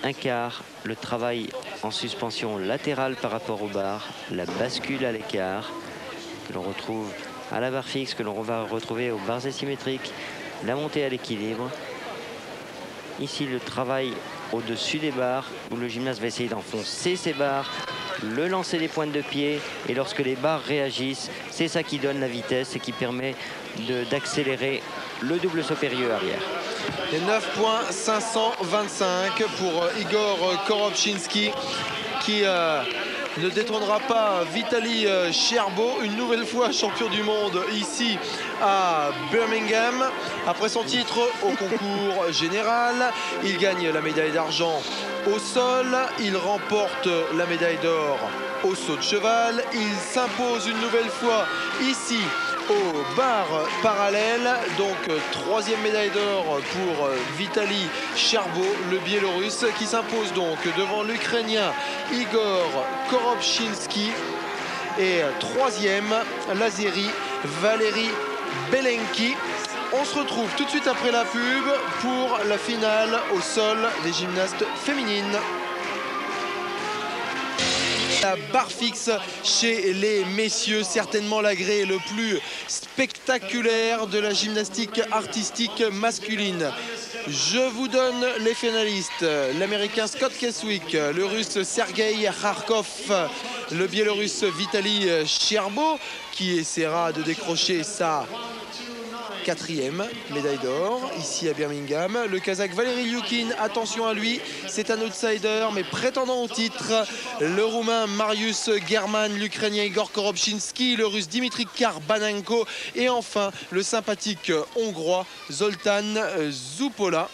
un quart. Le travail en suspension latérale par rapport aux barres. La bascule à l'écart que l'on retrouve à la barre fixe, que l'on va retrouver aux barres asymétriques. La montée à l'équilibre. Ici, le travail au-dessus des barres, où le gymnaste va essayer d'enfoncer ses barres, le lancer des pointes de pied, et lorsque les barres réagissent, c'est ça qui donne la vitesse et qui permet d'accélérer le double sopérieux arrière. Et 9.525 pour Igor Korobchinsky, qui ne détrônera pas Vitaly Scherbo, une nouvelle fois champion du monde ici à Birmingham. Après son titre au concours général, il gagne la médaille d'argent au sol, il remporte la médaille d'or au saut de cheval, il s'impose une nouvelle fois ici aux barres parallèles. Donc troisième médaille d'or pour Vitaly Scherbo, le Biélorusse, qui s'impose donc devant l'Ukrainien Igor Korobchinsky, et troisième l'Azéri Valeri Belenki. On se retrouve tout de suite après la pub pour la finale au sol des gymnastes féminines. La barre fixe chez les messieurs, certainement l'agrès le plus spectaculaire de la gymnastique artistique masculine. Je vous donne les finalistes, l'américain Scott Keswick, le russe Sergei Kharkov, le biélorusse Vitaly Scherbo qui essaiera de décrocher sa quatrième médaille d'or ici à Birmingham. Le Kazakh Valeri Liukin, attention à lui, c'est un outsider mais prétendant au titre. Le Roumain Marius Gherman, l'Ukrainien Igor Korobchinsky, le Russe Dmitri Karbanenko et enfin le sympathique Hongrois Zoltán Supola.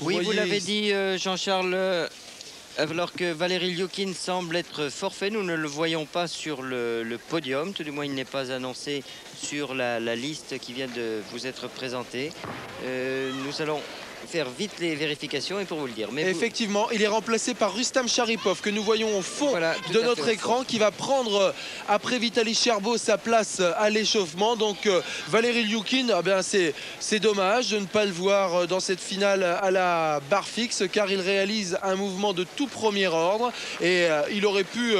Oui, vous l'avez dit Jean-Charles. Alors que Valeri Liukin semble être forfait, nous ne le voyons pas sur le podium. Tout du moins, il n'est pas annoncé sur la liste qui vient de vous être présentée. Nous allons faire vite les vérifications et pour vous le dire. Mais effectivement, il est remplacé par Rustam Sharipov que nous voyons au fond de notre écran qui va prendre après Vitaly Scherbo sa place à l'échauffement. Donc Valeri Liukin, c'est dommage de ne pas le voir dans cette finale à la barre fixe car il réalise un mouvement de tout premier ordre et il aurait pu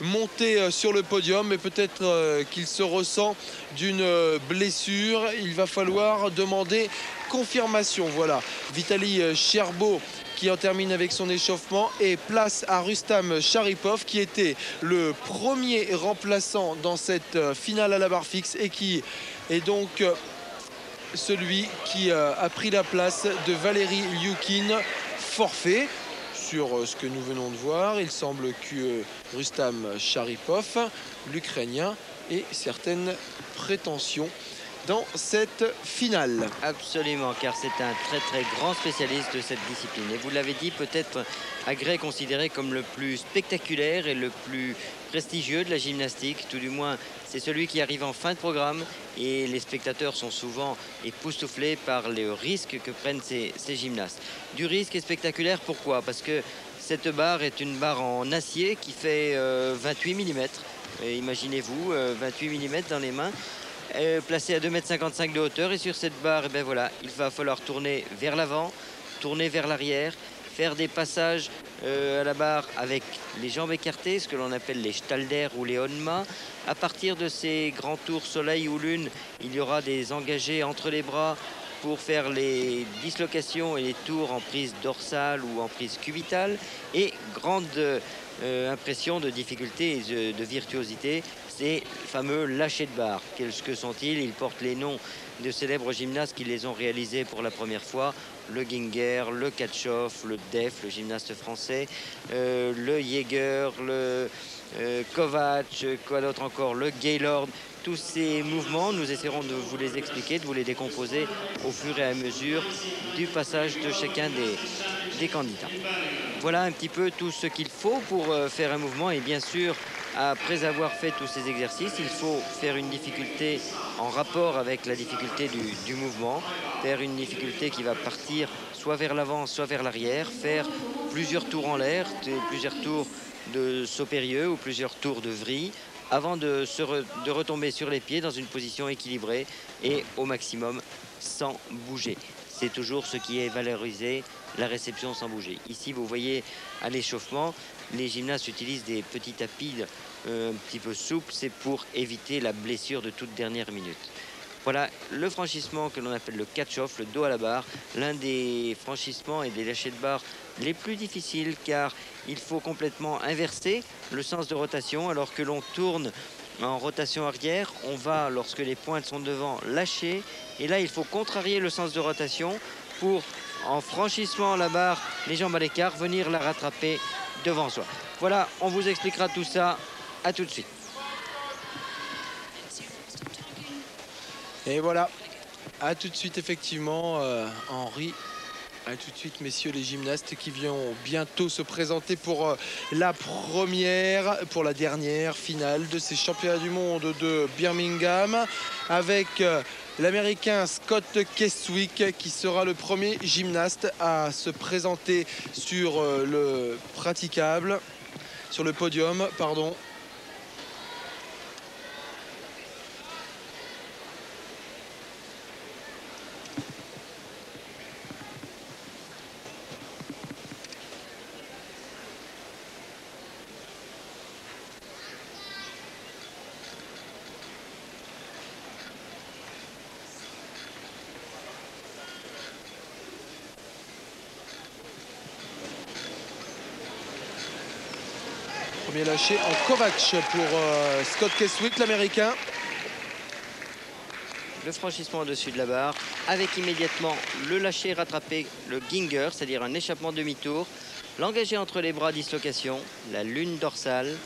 monter sur le podium, mais peut-être qu'il se ressent d'une blessure. Il va falloir demander confirmation. Voilà, Vitaly Scherbo qui en termine avec son échauffement et place à Rustam Sharipov qui était le premier remplaçant dans cette finale à la barre fixe et qui est donc celui qui a pris la place de Valeri Liukin, forfait. Sur ce que nous venons de voir, il semble que Rustam Sharipov, l'Ukrainien, ait certaines prétentions dans cette finale. Absolument, car c'est un très très grand spécialiste de cette discipline. Et vous l'avez dit, peut-être agrès considéré comme le plus spectaculaire et le plus prestigieux de la gymnastique. Tout du moins, c'est celui qui arrive en fin de programme et les spectateurs sont souvent époustouflés par les risques que prennent ces gymnastes. Du risque et spectaculaire, pourquoi? Parce que cette barre est une barre en acier qui fait 28 mm. Imaginez-vous, 28 mm dans les mains. Placé à 2,55 m de hauteur et sur cette barre, et ben voilà, il va falloir tourner vers l'avant, tourner vers l'arrière, faire des passages à la barre avec les jambes écartées, ce que l'on appelle les Stalder ou les Honma. À partir de ces grands tours soleil ou lune, il y aura des engagés entre les bras pour faire les dislocations et les tours en prise dorsale ou en prise cubitale. Et grande impression de difficulté et de virtuosité, ces fameux lâchers de barre. Qu'est-ce que sont-ils? Ils portent les noms de célèbres gymnastes qui les ont réalisés pour la première fois. Le Ginger, le Katchoff, le Def, le gymnaste français, le Jaeger, le Kovac, quoi d'autre encore, le Gaylord. Tous ces mouvements, nous essaierons de vous les expliquer, de vous les décomposer au fur et à mesure du passage de chacun des candidats. Voilà un petit peu tout ce qu'il faut pour faire un mouvement et bien sûr, après avoir fait tous ces exercices, il faut faire une difficulté en rapport avec la difficulté du mouvement, faire une difficulté qui va partir soit vers l'avant, soit vers l'arrière, faire plusieurs tours en l'air, plusieurs tours de saut périlleux ou plusieurs tours de vrille, avant de retomber sur les pieds dans une position équilibrée et au maximum sans bouger. C'est toujours ce qui est valorisé, la réception sans bouger. Ici, vous voyez à l'échauffement, les gymnastes utilisent des petits tapis un petit peu souples. C'est pour éviter la blessure de toute dernière minute. Voilà le franchissement que l'on appelle le catch-off, le dos à la barre. L'un des franchissements et des lâchers de barre les plus difficiles car il faut complètement inverser le sens de rotation alors que l'on tourne en rotation arrière. On va, lorsque les pointes sont devant, lâcher. Et là, il faut contrarier le sens de rotation pour, en franchissement la barre, les jambes à l'écart, venir la rattraper devant soi. Voilà, on vous expliquera tout ça. À tout de suite. Et voilà, à tout de suite effectivement, Henri. À tout de suite, messieurs les gymnastes qui vont bientôt se présenter pour la dernière finale de ces championnats du monde de Birmingham avec l'Américain Scott Keswick qui sera le premier gymnaste à se présenter sur le podium. Premier lâché en Kovac pour Scott Keswick, l'américain. Le franchissement au-dessus de la barre, avec immédiatement le lâcher rattrapé, le ginger, c'est-à-dire un échappement demi-tour, l'engagé entre les bras, dislocation, la lune dorsale,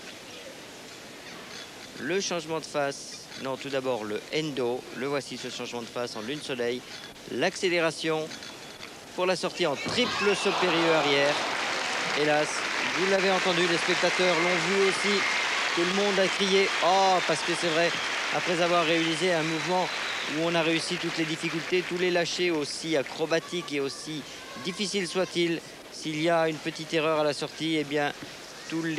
le changement de face, non, tout d'abord le endo, le voici ce changement de face en lune soleil, l'accélération pour la sortie en triple saut périlleux arrière. Hélas, vous l'avez entendu, les spectateurs l'ont vu aussi, tout le monde a crié « Oh !» parce que c'est vrai, après avoir réalisé un mouvement où on a réussi toutes les difficultés, tous les lâchers aussi acrobatiques et aussi difficiles soient-ils, s'il y a une petite erreur à la sortie, eh bien, tout le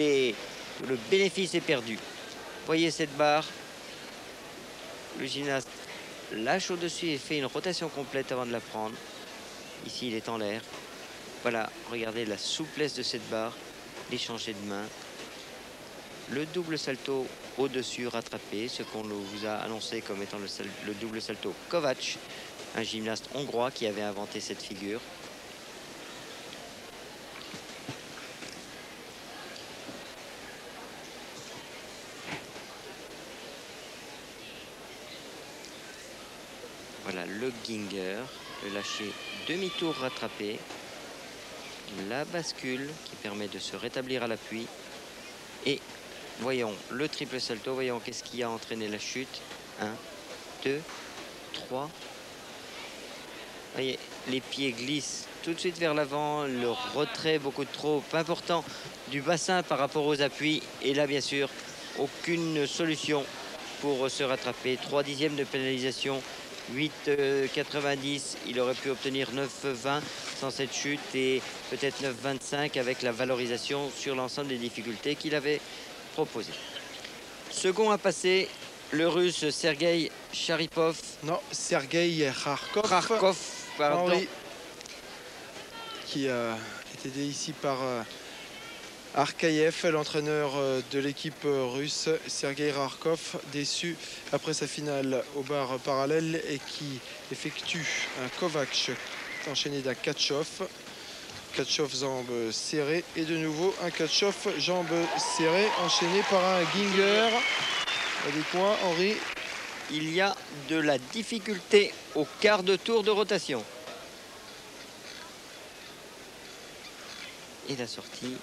bénéfice est perdu. Voyez cette barre, le gymnaste lâche au-dessus et fait une rotation complète avant de la prendre. Ici, il est en l'air. Voilà, regardez la souplesse de cette barre, l'échanger de main, le double salto au-dessus rattrapé, ce qu'on vous a annoncé comme étant le double salto Kovac, un gymnaste hongrois qui avait inventé cette figure. Voilà le ginger, le lâcher demi-tour rattrapé, la bascule qui permet de se rétablir à l'appui et voyons le triple salto, voyons qu'est-ce qui a entraîné la chute. 1, 2, 3. Voyez, les pieds glissent tout de suite vers l'avant, le retrait beaucoup trop important du bassin par rapport aux appuis et là bien sûr aucune solution pour se rattraper. 3/10e de pénalisation. 8,90, il aurait pu obtenir 9,20 sans cette chute et peut-être 9,25 avec la valorisation sur l'ensemble des difficultés qu'il avait proposées. Second à passer, le russe Sergei Sharipov. Non, Sergei Kharkov. Kharkov, pardon. Ah oui. Qui est aidé ici par Arkaïev, l'entraîneur de l'équipe russe, Sergei Kharkov, déçu après sa finale aux barres parallèles et qui effectue un Kovac enchaîné d'un catch-off. Catch-off jambe serrée et de nouveau un catch-off jambe serrée enchaîné par un ginger. Dites-moi, Henri. Il y a de la difficulté au quart de tour de rotation. Et la sortie.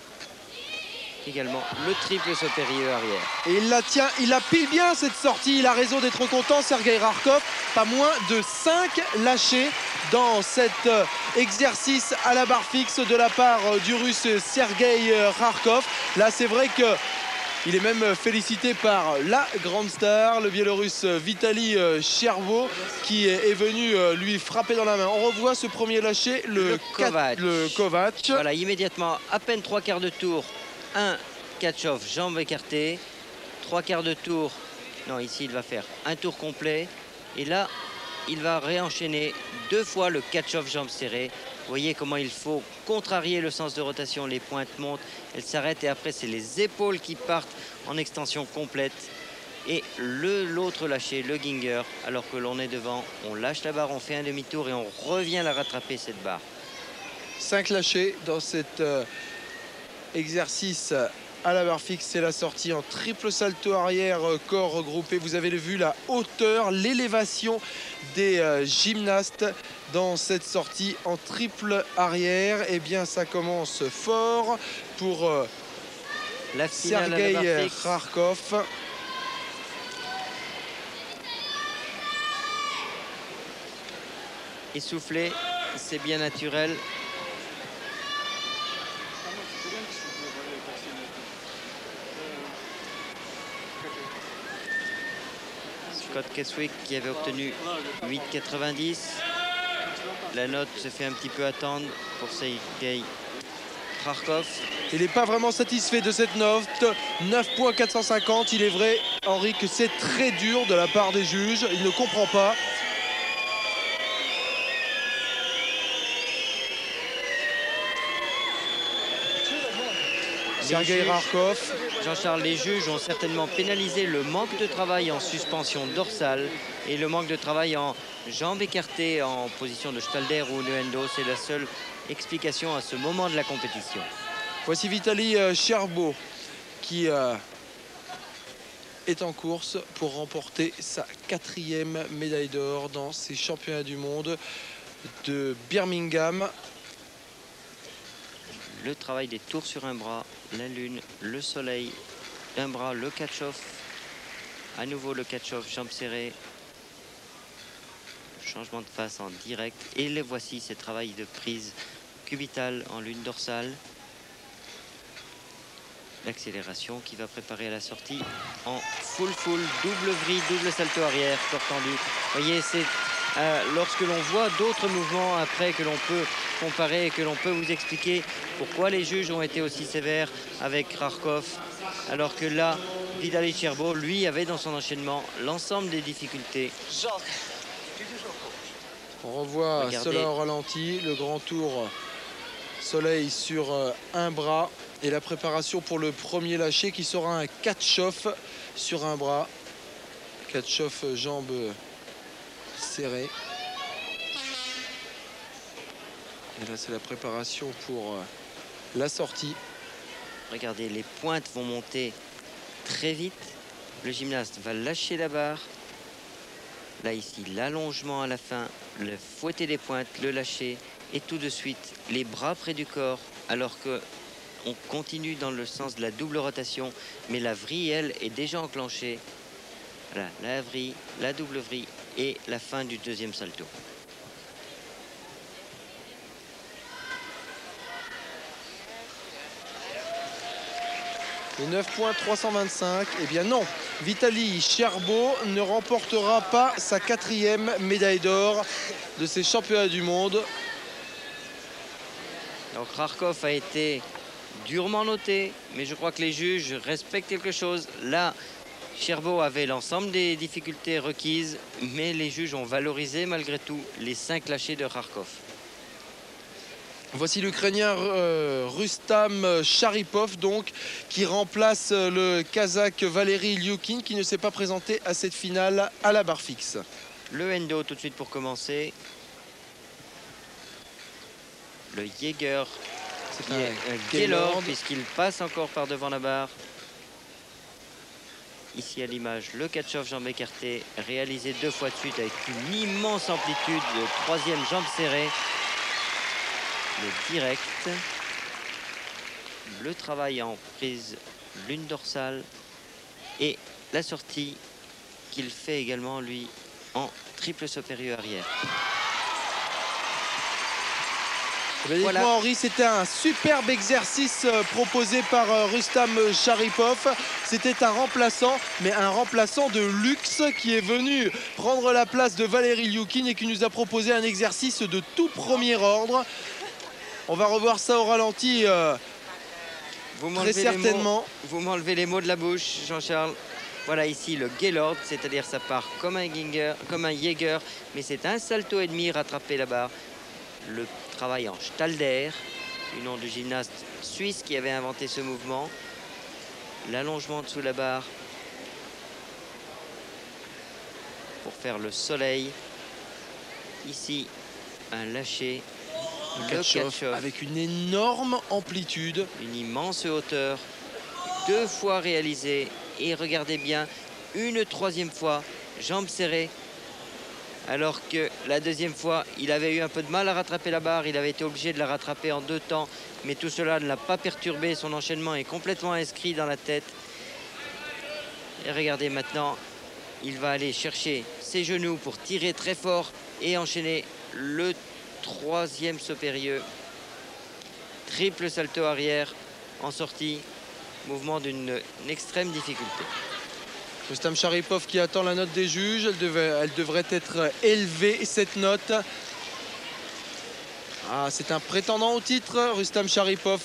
Également le triple saut périlleux arrière. Et il la tient, il la pile bien cette sortie. Il a raison d'être content, Sergei Kharkov. Pas moins de 5 lâchés dans cet exercice à la barre fixe de la part du russe Sergei Kharkov. Là, c'est vrai que il est même félicité par la grande star, le Biélorusse Vitaly Scherbo, qui est venu lui frapper dans la main. On revoit ce premier lâché, le Kovac. Voilà, immédiatement, à peine 3 quarts de tour. Un catch-off, jambe écartée, 3 quarts de tour. Non, ici, il va faire un tour complet. Et là, il va réenchaîner 2 fois le catch-off, jambe serrée. Vous voyez comment il faut contrarier le sens de rotation. Les pointes montent, elles s'arrêtent. Et après, c'est les épaules qui partent en extension complète. Et l'autre lâché, le ginger, alors que l'on est devant. On lâche la barre, on fait un demi-tour et on revient la rattraper, cette barre. 5 lâchés dans cette... exercice à la barre fixe, c'est la sortie en triple salto arrière, corps regroupé. Vous avez vu la hauteur, l'élévation des gymnastes dans cette sortie en triple arrière. Eh bien, ça commence fort pour la Sergei Kharkov. Essoufflé, c'est bien naturel. Scott Keswick qui avait obtenu 8,90. La note se fait un petit peu attendre pour Sergei Kharkov. Il n'est pas vraiment satisfait de cette note. 9,450. Il est vrai, Henri, que c'est très dur de la part des juges. Il ne comprend pas. Sergei Kharkov. Jean-Charles, les juges ont certainement pénalisé le manque de travail en suspension dorsale et le manque de travail en jambes écartées en position de Stalder ou de Endo. C'est la seule explication à ce moment de la compétition. Voici Vitaly Scherbo, qui est en course pour remporter sa 4e médaille d'or dans ces championnats du monde de Birmingham. Le travail des tours sur un bras, la lune, le soleil, un bras, le catch-off. À nouveau le catch-off, jambes serrées. Changement de face en direct. Et les voici, ces travails de prise cubitale en lune dorsale. L'accélération qui va préparer à la sortie en full, double vrille, double salto arrière, corps tendu. Vous voyez, c'est lorsque l'on voit d'autres mouvements après que l'on peut comparer et que l'on peut vous expliquer pourquoi les juges ont été aussi sévères avec Kharkov, alors que là, Vitaly Scherbo, lui, avait dans son enchaînement l'ensemble des difficultés. On revoit cela au ralenti, le grand tour soleil sur un bras et la préparation pour le premier lâcher qui sera un catch-off sur un bras. Catch-off, jambes serrées. Et là, c'est la préparation pour la sortie. Regardez, les pointes vont monter très vite. Le gymnaste va lâcher la barre. Là, ici, l'allongement à la fin, le fouetter des pointes, le lâcher. Et tout de suite, les bras près du corps, alors qu'on continue dans le sens de la double rotation. Mais la vrille, elle, est déjà enclenchée. Voilà, la vrille, la double vrille et la fin du deuxième salto. Les 9.325, eh bien non, Vitaly Scherbo ne remportera pas sa 4e médaille d'or de ces championnats du monde. Donc Kharkov a été durement noté, mais je crois que les juges respectent quelque chose. Là, Scherbo avait l'ensemble des difficultés requises, mais les juges ont valorisé malgré tout les 5 lâchers de Kharkov. Voici l'Ukrainien Rustam Sharipov, donc, qui remplace le Kazakh Valeri Liukin, qui ne s'est pas présenté à cette finale à la barre fixe. Le endo tout de suite pour commencer. Le Jäger, c'est un Gaylord, puisqu'il passe encore par devant la barre. Ici à l'image, le catch-off jambe écartée, réalisé 2 fois de suite avec une immense amplitude, le 3e jambe serrée. Le direct, le travail en prise lune dorsale et la sortie qu'il fait également lui en triple supérieur arrière. Voilà. Henri, c'était un superbe exercice proposé par Rustam Sharipov. C'était un remplaçant, mais un remplaçant de luxe qui est venu prendre la place de Valeri Liukin et qui nous a proposé un exercice de tout premier ordre. On va revoir ça au ralenti très certainement. Vous m'enlevez les mots de la bouche, Jean-Charles. Voilà ici le Gaylord, c'est-à-dire ça part comme un Jäger, mais c'est un salto et demi rattrapé là-bas. Le travail en Stalder, du nom du gymnaste suisse qui avait inventé ce mouvement. L'allongement dessous la barre pour faire le soleil. Ici, un lâcher. Le catch-off avec une énorme amplitude. Une immense hauteur. 2 fois réalisé. Et regardez bien, une 3e fois, jambes serrées. Alors que la 2e fois, il avait eu un peu de mal à rattraper la barre. Il avait été obligé de la rattraper en 2 temps. Mais tout cela ne l'a pas perturbé. Son enchaînement est complètement inscrit dans la tête. Et regardez maintenant, il va aller chercher ses genoux pour tirer très fort et enchaîner le 3e supérieur, triple salto arrière en sortie, mouvement d'une extrême difficulté. Rustam Sharipov qui attend la note des juges, elle devrait être élevée cette note. Ah, c'est un prétendant au titre, Rustam Sharipov.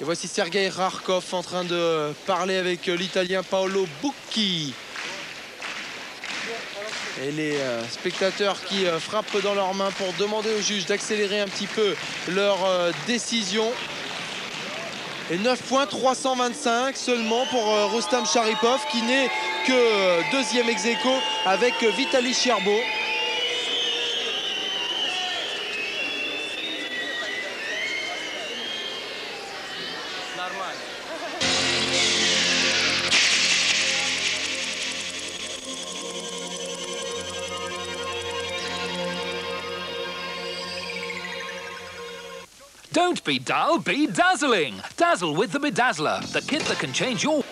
Et voici Sergei Kharkov en train de parler avec l'Italien Paolo Bucchi. Et les spectateurs qui frappent dans leurs mains pour demander aux juges d'accélérer un petit peu leur décision. Et 9.325 seulement pour Rustam Sharipov qui n'est que 2e ex-aequo avec Vitaly Scherbo. Don't be dull, be dazzling. Dazzle with the Bedazzler, the kit that can change your...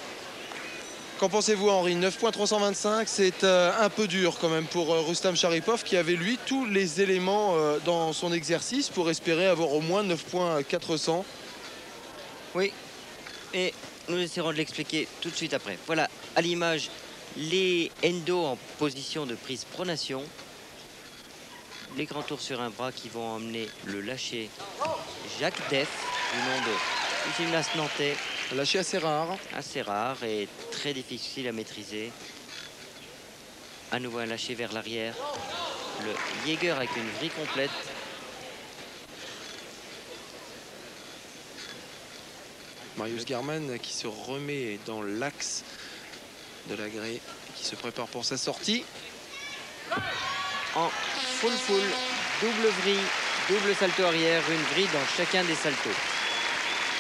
Qu'en pensez-vous, Henri? 9.325, c'est un peu dur quand même pour Rustam Sharipov qui avait lui tous les éléments dans son exercice pour espérer avoir au moins 9.400. Oui, et nous essaierons de l'expliquer tout de suite après. Voilà, à l'image, les endo en position de prise pronation, les grands tours sur un bras qui vont emmener le lâcher Jacques Def du nom de gymnaste nantais. Lâché assez rare. Assez rare et très difficile à maîtriser. À nouveau un lâché vers l'arrière. Le Jäger avec une vrille complète. Marius Gherman qui se remet dans l'axe de la grille, qui se prépare pour sa sortie. En full, double vrille, double salto arrière, une vrille dans chacun des saltos.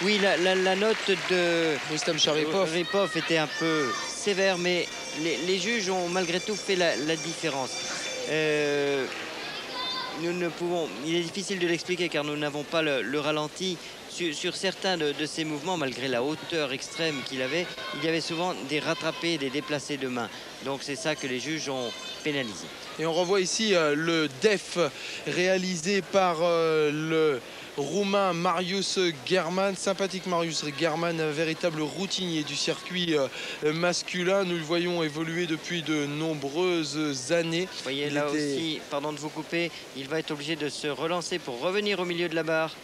Oui, la note de Rustam Sharipov était un peu sévère, mais les juges ont malgré tout fait la différence. Nous ne pouvons, il est difficile de l'expliquer car nous n'avons pas le ralenti. Sur certains de ces mouvements, malgré la hauteur extrême qu'il avait, il y avait souvent des rattrapés, des déplacés de main. Donc c'est ça que les juges ont pénalisé. Et on revoit ici le def réalisé par le... Roumain Marius Gherman, sympathique Marius Gherman, un véritable routinier du circuit masculin. Nous le voyons évoluer depuis de nombreuses années. Vous voyez là aussi, pardon de vous couper, il va être obligé de se relancer pour revenir au milieu de la barre.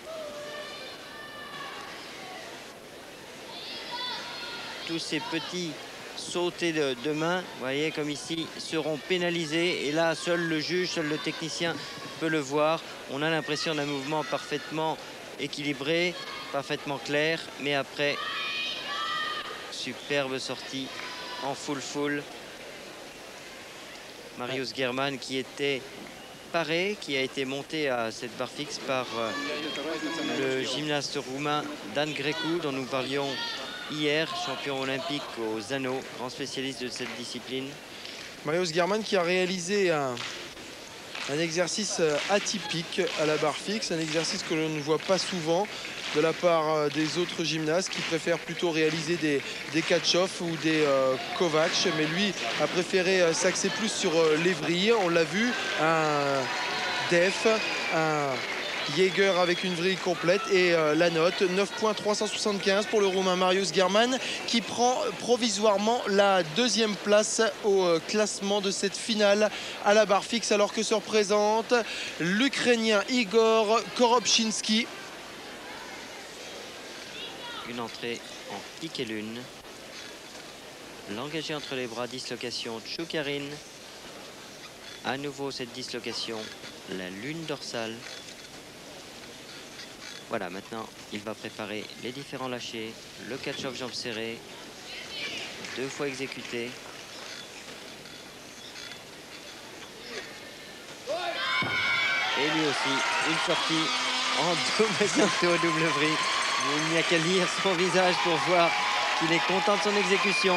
Tous ces petits sautés de main, vous voyez comme ici, seront pénalisés. Et là, seul le juge, seul le technicien peut le voir. On a l'impression d'un mouvement parfaitement équilibré, parfaitement clair, mais après, superbe sortie en full. Marius Gherman qui était paré, qui a été monté à cette barre fixe par le gymnaste roumain Dan Grecu, dont nous parlions hier, champion olympique aux anneaux, grand spécialiste de cette discipline. Marius Gherman qui a réalisé un exercice atypique à la barre fixe, un exercice que l'on ne voit pas souvent de la part des autres gymnastes qui préfèrent plutôt réaliser des catch-off ou des Kovacs. Mais lui a préféré s'axer plus sur les vrilles. On l'a vu, un def, un Jäger avec une vrille complète et la note 9.375 pour le Roumain Marius Gherman qui prend provisoirement la deuxième place au classement de cette finale à la barre fixe, alors que se représente l'Ukrainien Igor Korobchinsky. Une entrée en pique et lune, l'engagé entre les bras, dislocation Tchoukarine, à nouveau cette dislocation, la lune dorsale. Voilà, maintenant, il va préparer les différents lâchers, le catch-off jambe serrée, deux fois exécuté. Et lui aussi, une sortie en double salto, double vrille. Il n'y a qu'à lire son visage pour voir qu'il est content de son exécution.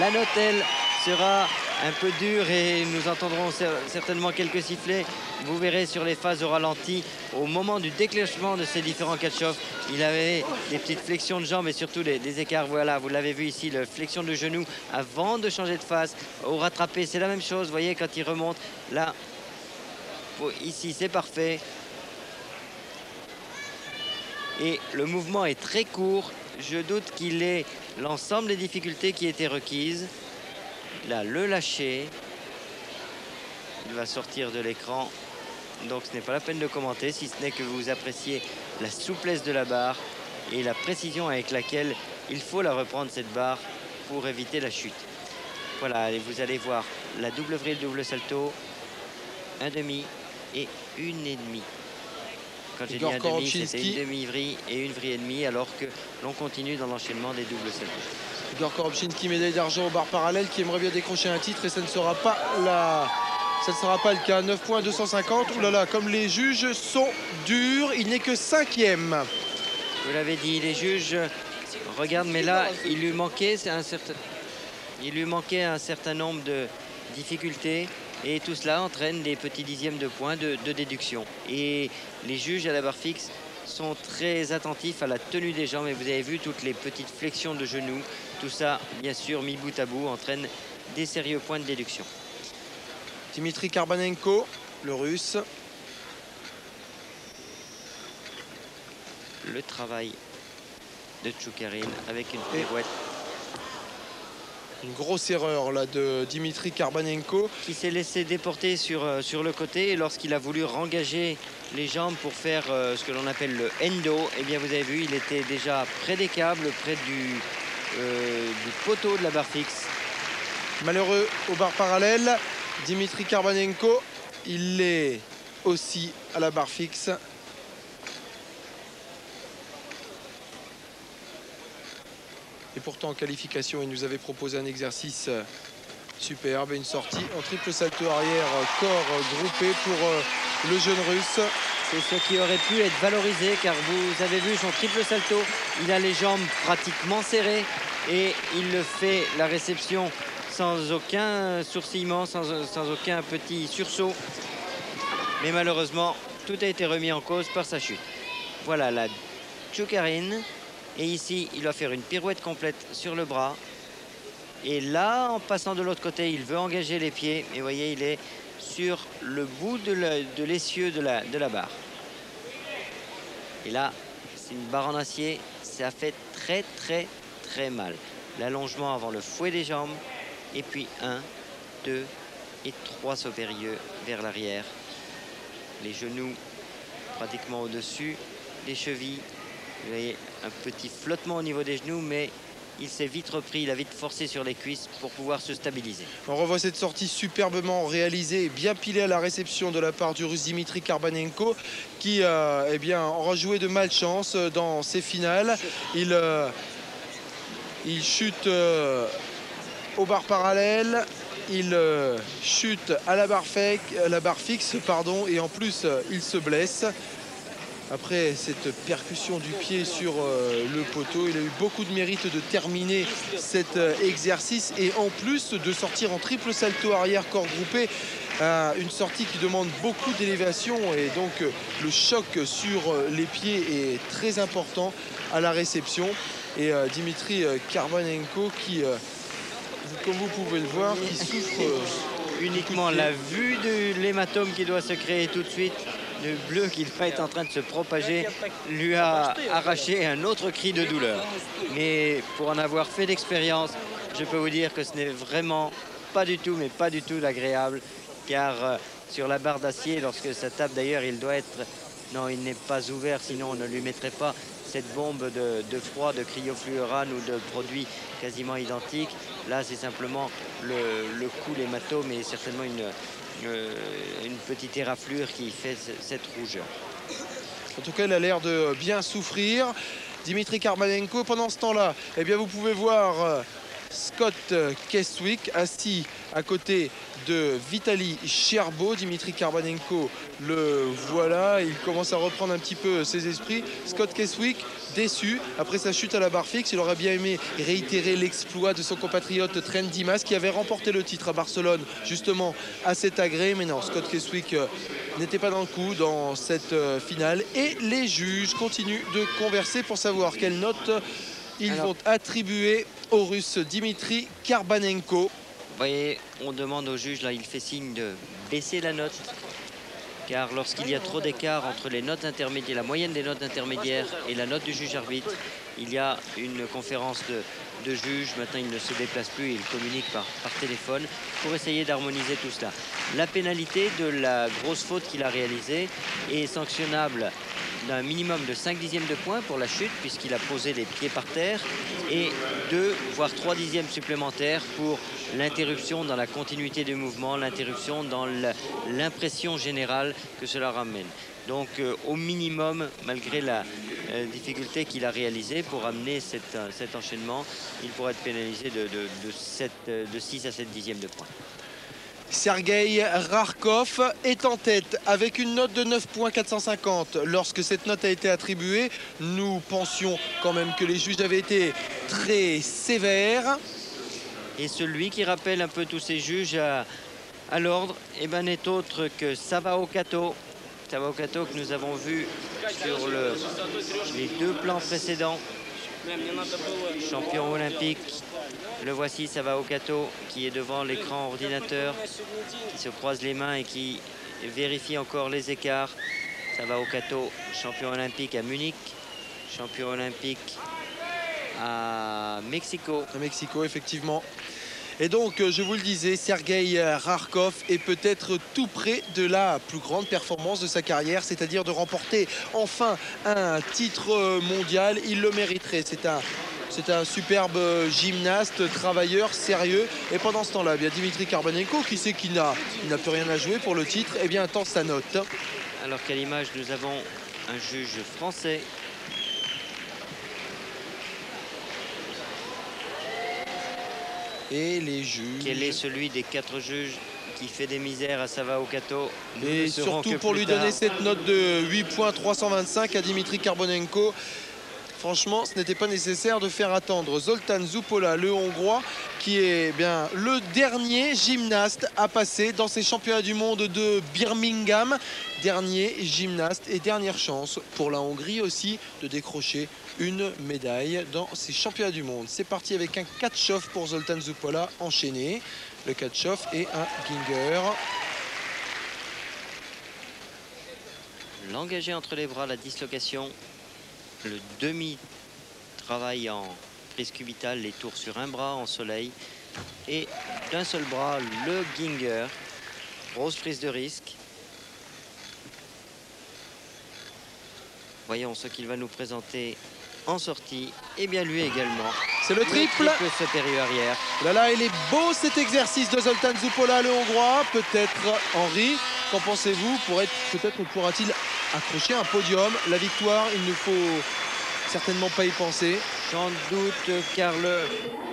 La note, elle, sera un peu dure et nous entendrons certainement quelques sifflets. Vous verrez sur les phases au ralenti, au moment du déclenchement de ces différents catch-off, il avait des petites flexions de jambes et surtout des écarts. Voilà, vous l'avez vu ici, la flexion de genou avant de changer de phase. Au rattrapé, c'est la même chose, vous voyez, quand il remonte, là, ici, c'est parfait. Et le mouvement est très court. Je doute qu'il ait l'ensemble des difficultés qui étaient requises. Là, le lâcher. Il va sortir de l'écran. Donc ce n'est pas la peine de commenter, si ce n'est que vous appréciez la souplesse de la barre et la précision avec laquelle il faut la reprendre, cette barre, pour éviter la chute. Voilà, et vous allez voir la double vrille, double salto, un demi et une et demie. Quand j'ai dit un demi, c'était une demi-vrille et une vrille et demie, alors que l'on continue dans l'enchaînement des doubles saltos. Igor Korobchinsky, médaille d'argent aux barres parallèles, qui aimerait bien décrocher un titre, et ça ne sera pas la... Ça ne sera pas le cas. 9.250. Ouh là là, comme les juges sont durs, il n'est que cinquième. Vous l'avez dit, les juges Regarde, mais là, il lui manquait un certain nombre de difficultés. Et tout cela entraîne des petits dixièmes de points de déduction. Et les juges à la barre fixe sont très attentifs à la tenue des jambes. Et vous avez vu toutes les petites flexions de genoux. Tout ça, bien sûr, mis bout à bout, entraîne des sérieux points de déduction. Dmitri Karbanenko, le russe. Le travail de Tchoukarine avec une pirouette. Une grosse erreur là de Dmitri Karbanenko. Qui s'est laissé déporter sur le côté. Et lorsqu'il a voulu rengager les jambes pour faire ce que l'on appelle le endo, eh bien, vous avez vu, il était déjà près des câbles, près du poteau de la barre fixe. Malheureux aux barres parallèles. Dmitri Karbanenko, il l'est aussi à la barre fixe. Et pourtant en qualification, il nous avait proposé un exercice superbe et une sortie en triple salto arrière, corps groupé pour le jeune russe. C'est ce qui aurait pu être valorisé car vous avez vu son triple salto, il a les jambes pratiquement serrées et il le fait la réception sans aucun sourcillement, sans aucun petit sursaut. Mais malheureusement, tout a été remis en cause par sa chute. Voilà la Tchoukarine. Et ici, il va faire une pirouette complète sur le bras. Et là, en passant de l'autre côté, il veut engager les pieds. Et vous voyez, il est sur le bout de l'essieu de la barre. Et là, c'est une barre en acier. Ça fait très, très, très mal. L'allongement avant le fouet des jambes. Et puis, 1, 2 et 3 sauts périlleux vers l'arrière. Les genoux pratiquement au-dessus des chevilles. Vous voyez un petit flottement au niveau des genoux, mais il s'est vite repris, il a vite forcé sur les cuisses pour pouvoir se stabiliser. On revoit cette sortie superbement réalisée et bien pilée à la réception de la part du russe Dmitri Karbanenko, qui aura joué de malchance dans ses finales. Il chute aux barres parallèles. Il chute à la barre fixe, et en plus il se blesse. Après cette percussion du pied sur le poteau, il a eu beaucoup de mérite de terminer cet exercice et en plus de sortir en triple salto arrière corps groupé, une sortie qui demande beaucoup d'élévation et donc le choc sur les pieds est très important à la réception. Et Dmitri Karbanenko qui, comme vous pouvez le voir, qui souffre uniquement la vue de l'hématome qui doit se créer tout de suite. Le bleu qui est en train de se propager lui a arraché un autre cri de douleur. Mais pour en avoir fait d'expérience, je peux vous dire que ce n'est vraiment pas du tout, mais pas du tout agréable. Car sur la barre d'acier, lorsque ça tape d'ailleurs, il doit être... Non, il n'est pas ouvert, sinon on ne lui mettrait pas cette bombe de froid, de cryofluorane ou de produits quasiment identiques. Là, c'est simplement le coup, l'hématome et certainement une petite éraflure qui fait cette rougeur. En tout cas, il a l'air de bien souffrir. Dmitri Karbanenko, pendant ce temps-là, eh bien, vous pouvez voir Scott Keswick assis à côté de Vitaly Scherbo. Dmitri Karbanenko, le voilà, il commence à reprendre un petit peu ses esprits. Scott Keswick, déçu après sa chute à la barre fixe, il aurait bien aimé réitérer l'exploit de son compatriote Trent Dimas qui avait remporté le titre à Barcelone justement à cet agrès. Mais non, Scott Keswick n'était pas dans le coup dans cette finale et les juges continuent de converser pour savoir quelle note ils vont attribuer au russe Dmitri Karbanenko. Vous voyez, on demande au juge, là, il fait signe de baisser la note. Car lorsqu'il y a trop d'écart entre les notes intermédiaires, la moyenne des notes intermédiaires et la note du juge arbitre, il y a une conférence de juges. Maintenant, il ne se déplace plus, il communique par téléphone pour essayer d'harmoniser tout cela. La pénalité de la grosse faute qu'il a réalisée est sanctionnable d'un minimum de 5 dixièmes de points pour la chute puisqu'il a posé les pieds par terre et 2 voire 3 dixièmes supplémentaires pour l'interruption dans la continuité du mouvement, l'interruption dans l'impression générale que cela ramène. Donc au minimum, malgré la difficulté qu'il a réalisée pour amener cet enchaînement, il pourrait être pénalisé de 6 à 7 dixièmes de points. Sergei Kharkov est en tête avec une note de 9,450. Lorsque cette note a été attribuée, nous pensions quand même que les juges avaient été très sévères. Et celui qui rappelle un peu tous ces juges à l'ordre, eh ben, n'est autre que Sawao Kato. Sawao Kato que nous avons vu sur les deux plans précédents. Champion olympique, le voici Sawao Kato qui est devant l'écran ordinateur, qui se croise les mains et qui vérifie encore les écarts. Sawao Kato, champion olympique à Munich, champion olympique à Mexico. À Mexico, effectivement. Et donc, je vous le disais, Sergei Kharkov est peut-être tout près de la plus grande performance de sa carrière, c'est-à-dire de remporter enfin un titre mondial. Il le mériterait. C'est un superbe gymnaste, travailleur, sérieux. Et pendant ce temps-là, bien Dmitri Karbanenko, qui sait qu'il n'a plus rien à jouer pour le titre, et bien tente sa note. Alors qu'à l'image, nous avons un juge français. Et les juges. Quel est celui des quatre juges qui fait des misères à Sawao Kato? Et surtout pour lui donner cette note de 8,325 à Dmitri Karbanenko. Franchement, ce n'était pas nécessaire de faire attendre Zoltán Supola, le Hongrois, qui est bien le dernier gymnaste à passer dans ces championnats du monde de Birmingham. Dernier gymnaste et dernière chance pour la Hongrie aussi de décrocher une médaille dans ces championnats du monde. C'est parti avec un catch-off pour Zoltán Supola enchaîné. Le catch-off et un ginger. L'engager entre les bras, la dislocation. Le demi-travail en prise cubitale, les tours sur un bras en soleil et d'un seul bras, le ginger. Grosse prise de risque. Voyons ce qu'il va nous présenter en sortie. Et bien lui également. C'est le triple supérieur arrière. Là, là, il est beau cet exercice de Zoltán Supola, le Hongrois. Peut-être, Henri, qu'en pensez-vous? Peut-être pourra-t-il accrocher un podium? La victoire, il ne faut certainement pas y penser. J'en doute, car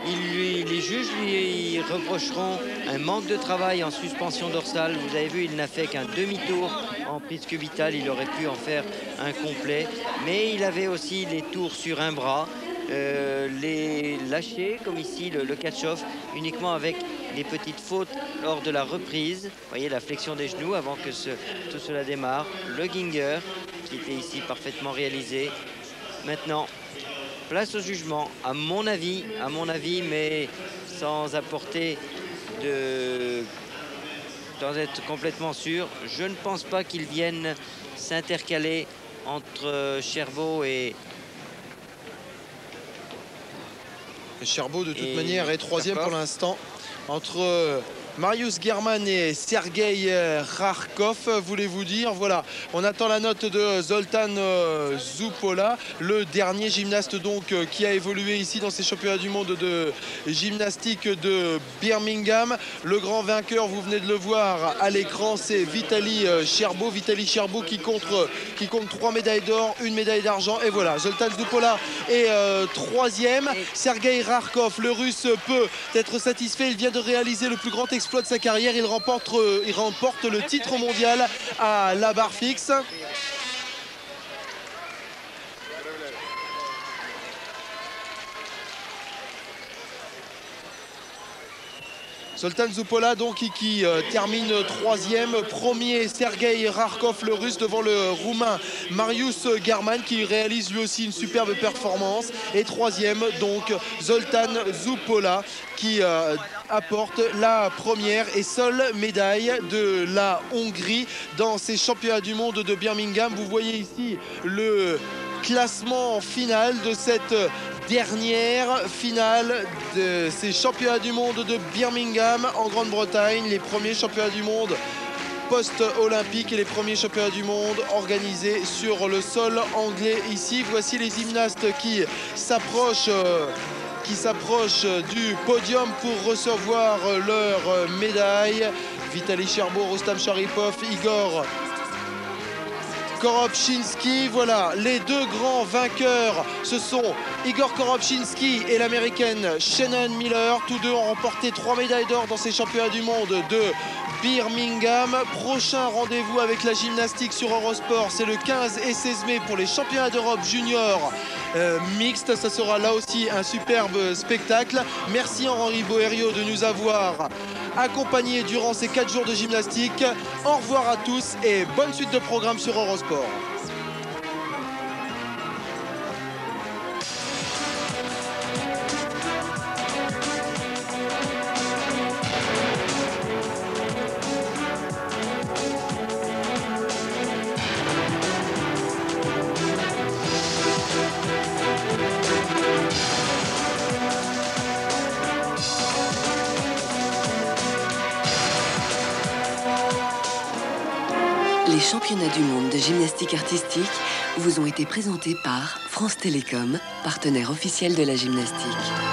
les juges lui reprocheront un manque de travail en suspension dorsale. Vous avez vu, il n'a fait qu'un demi-tour en prise cubitale. Il aurait pu en faire un complet. Mais il avait aussi les tours sur un bras, les lâchers, comme ici le catch-off, uniquement avec des petites fautes lors de la reprise. Vous voyez la flexion des genoux avant que tout cela démarre. Le ginger qui était ici parfaitement réalisé. Maintenant, place au jugement, à mon avis, mais sans apporter de... sans être complètement sûr. Je ne pense pas qu'ils viennent s'intercaler entre Scherbo et... Scherbo, de toute manière, est troisième pour l'instant. Entre Marius Gherman et Sergei Kharkov, voulez-vous dire, voilà, on attend la note de Zoltán Supola, le dernier gymnaste donc qui a évolué ici dans ces championnats du monde de gymnastique de Birmingham. Le grand vainqueur, vous venez de le voir à l'écran, c'est Vitaly Scherbo. Vitaly Scherbo qui compte 3 médailles d'or, 1 médaille d'argent. Et voilà, Zoltán Supola est troisième. Sergei Kharkov, le russe, peut être satisfait. Il vient de réaliser le plus grand exploit de sa carrière. Il remporte le titre mondial à la barre fixe. Zoltán Supola donc qui termine troisième, premier Sergei Kharkov le russe devant le roumain Marius Gherman qui réalise lui aussi une superbe performance, et troisième donc Zoltán Supola qui apporte la première et seule médaille de la Hongrie dans ces championnats du monde de Birmingham. Vous voyez ici le classement final de cette dernière finale de ces championnats du monde de Birmingham en Grande-Bretagne, les premiers championnats du monde post-olympique et les premiers championnats du monde organisés sur le sol anglais. Ici, voici les gymnastes qui s'approchent du podium pour recevoir leur médaille. Vitaly Scherbo, Rustam Sharipov, Igor Korobchinsky. Voilà, les deux grands vainqueurs, ce sont Igor Korobchinsky et l'américaine Shannon Miller. Tous deux ont remporté 3 médailles d'or dans ces championnats du monde de Birmingham. Prochain rendez-vous avec la gymnastique sur Eurosport, c'est le 15 et 16 mai pour les championnats d'Europe junior mixte. Ça sera là aussi un superbe spectacle. Merci Henri Boerio de nous avoir accompagnés durant ces 4 jours de gymnastique. Au revoir à tous et bonne suite de programme sur Eurosport. Les championnats du monde de gymnastique artistique vous ont été présentés par France Télécom, partenaire officiel de la gymnastique.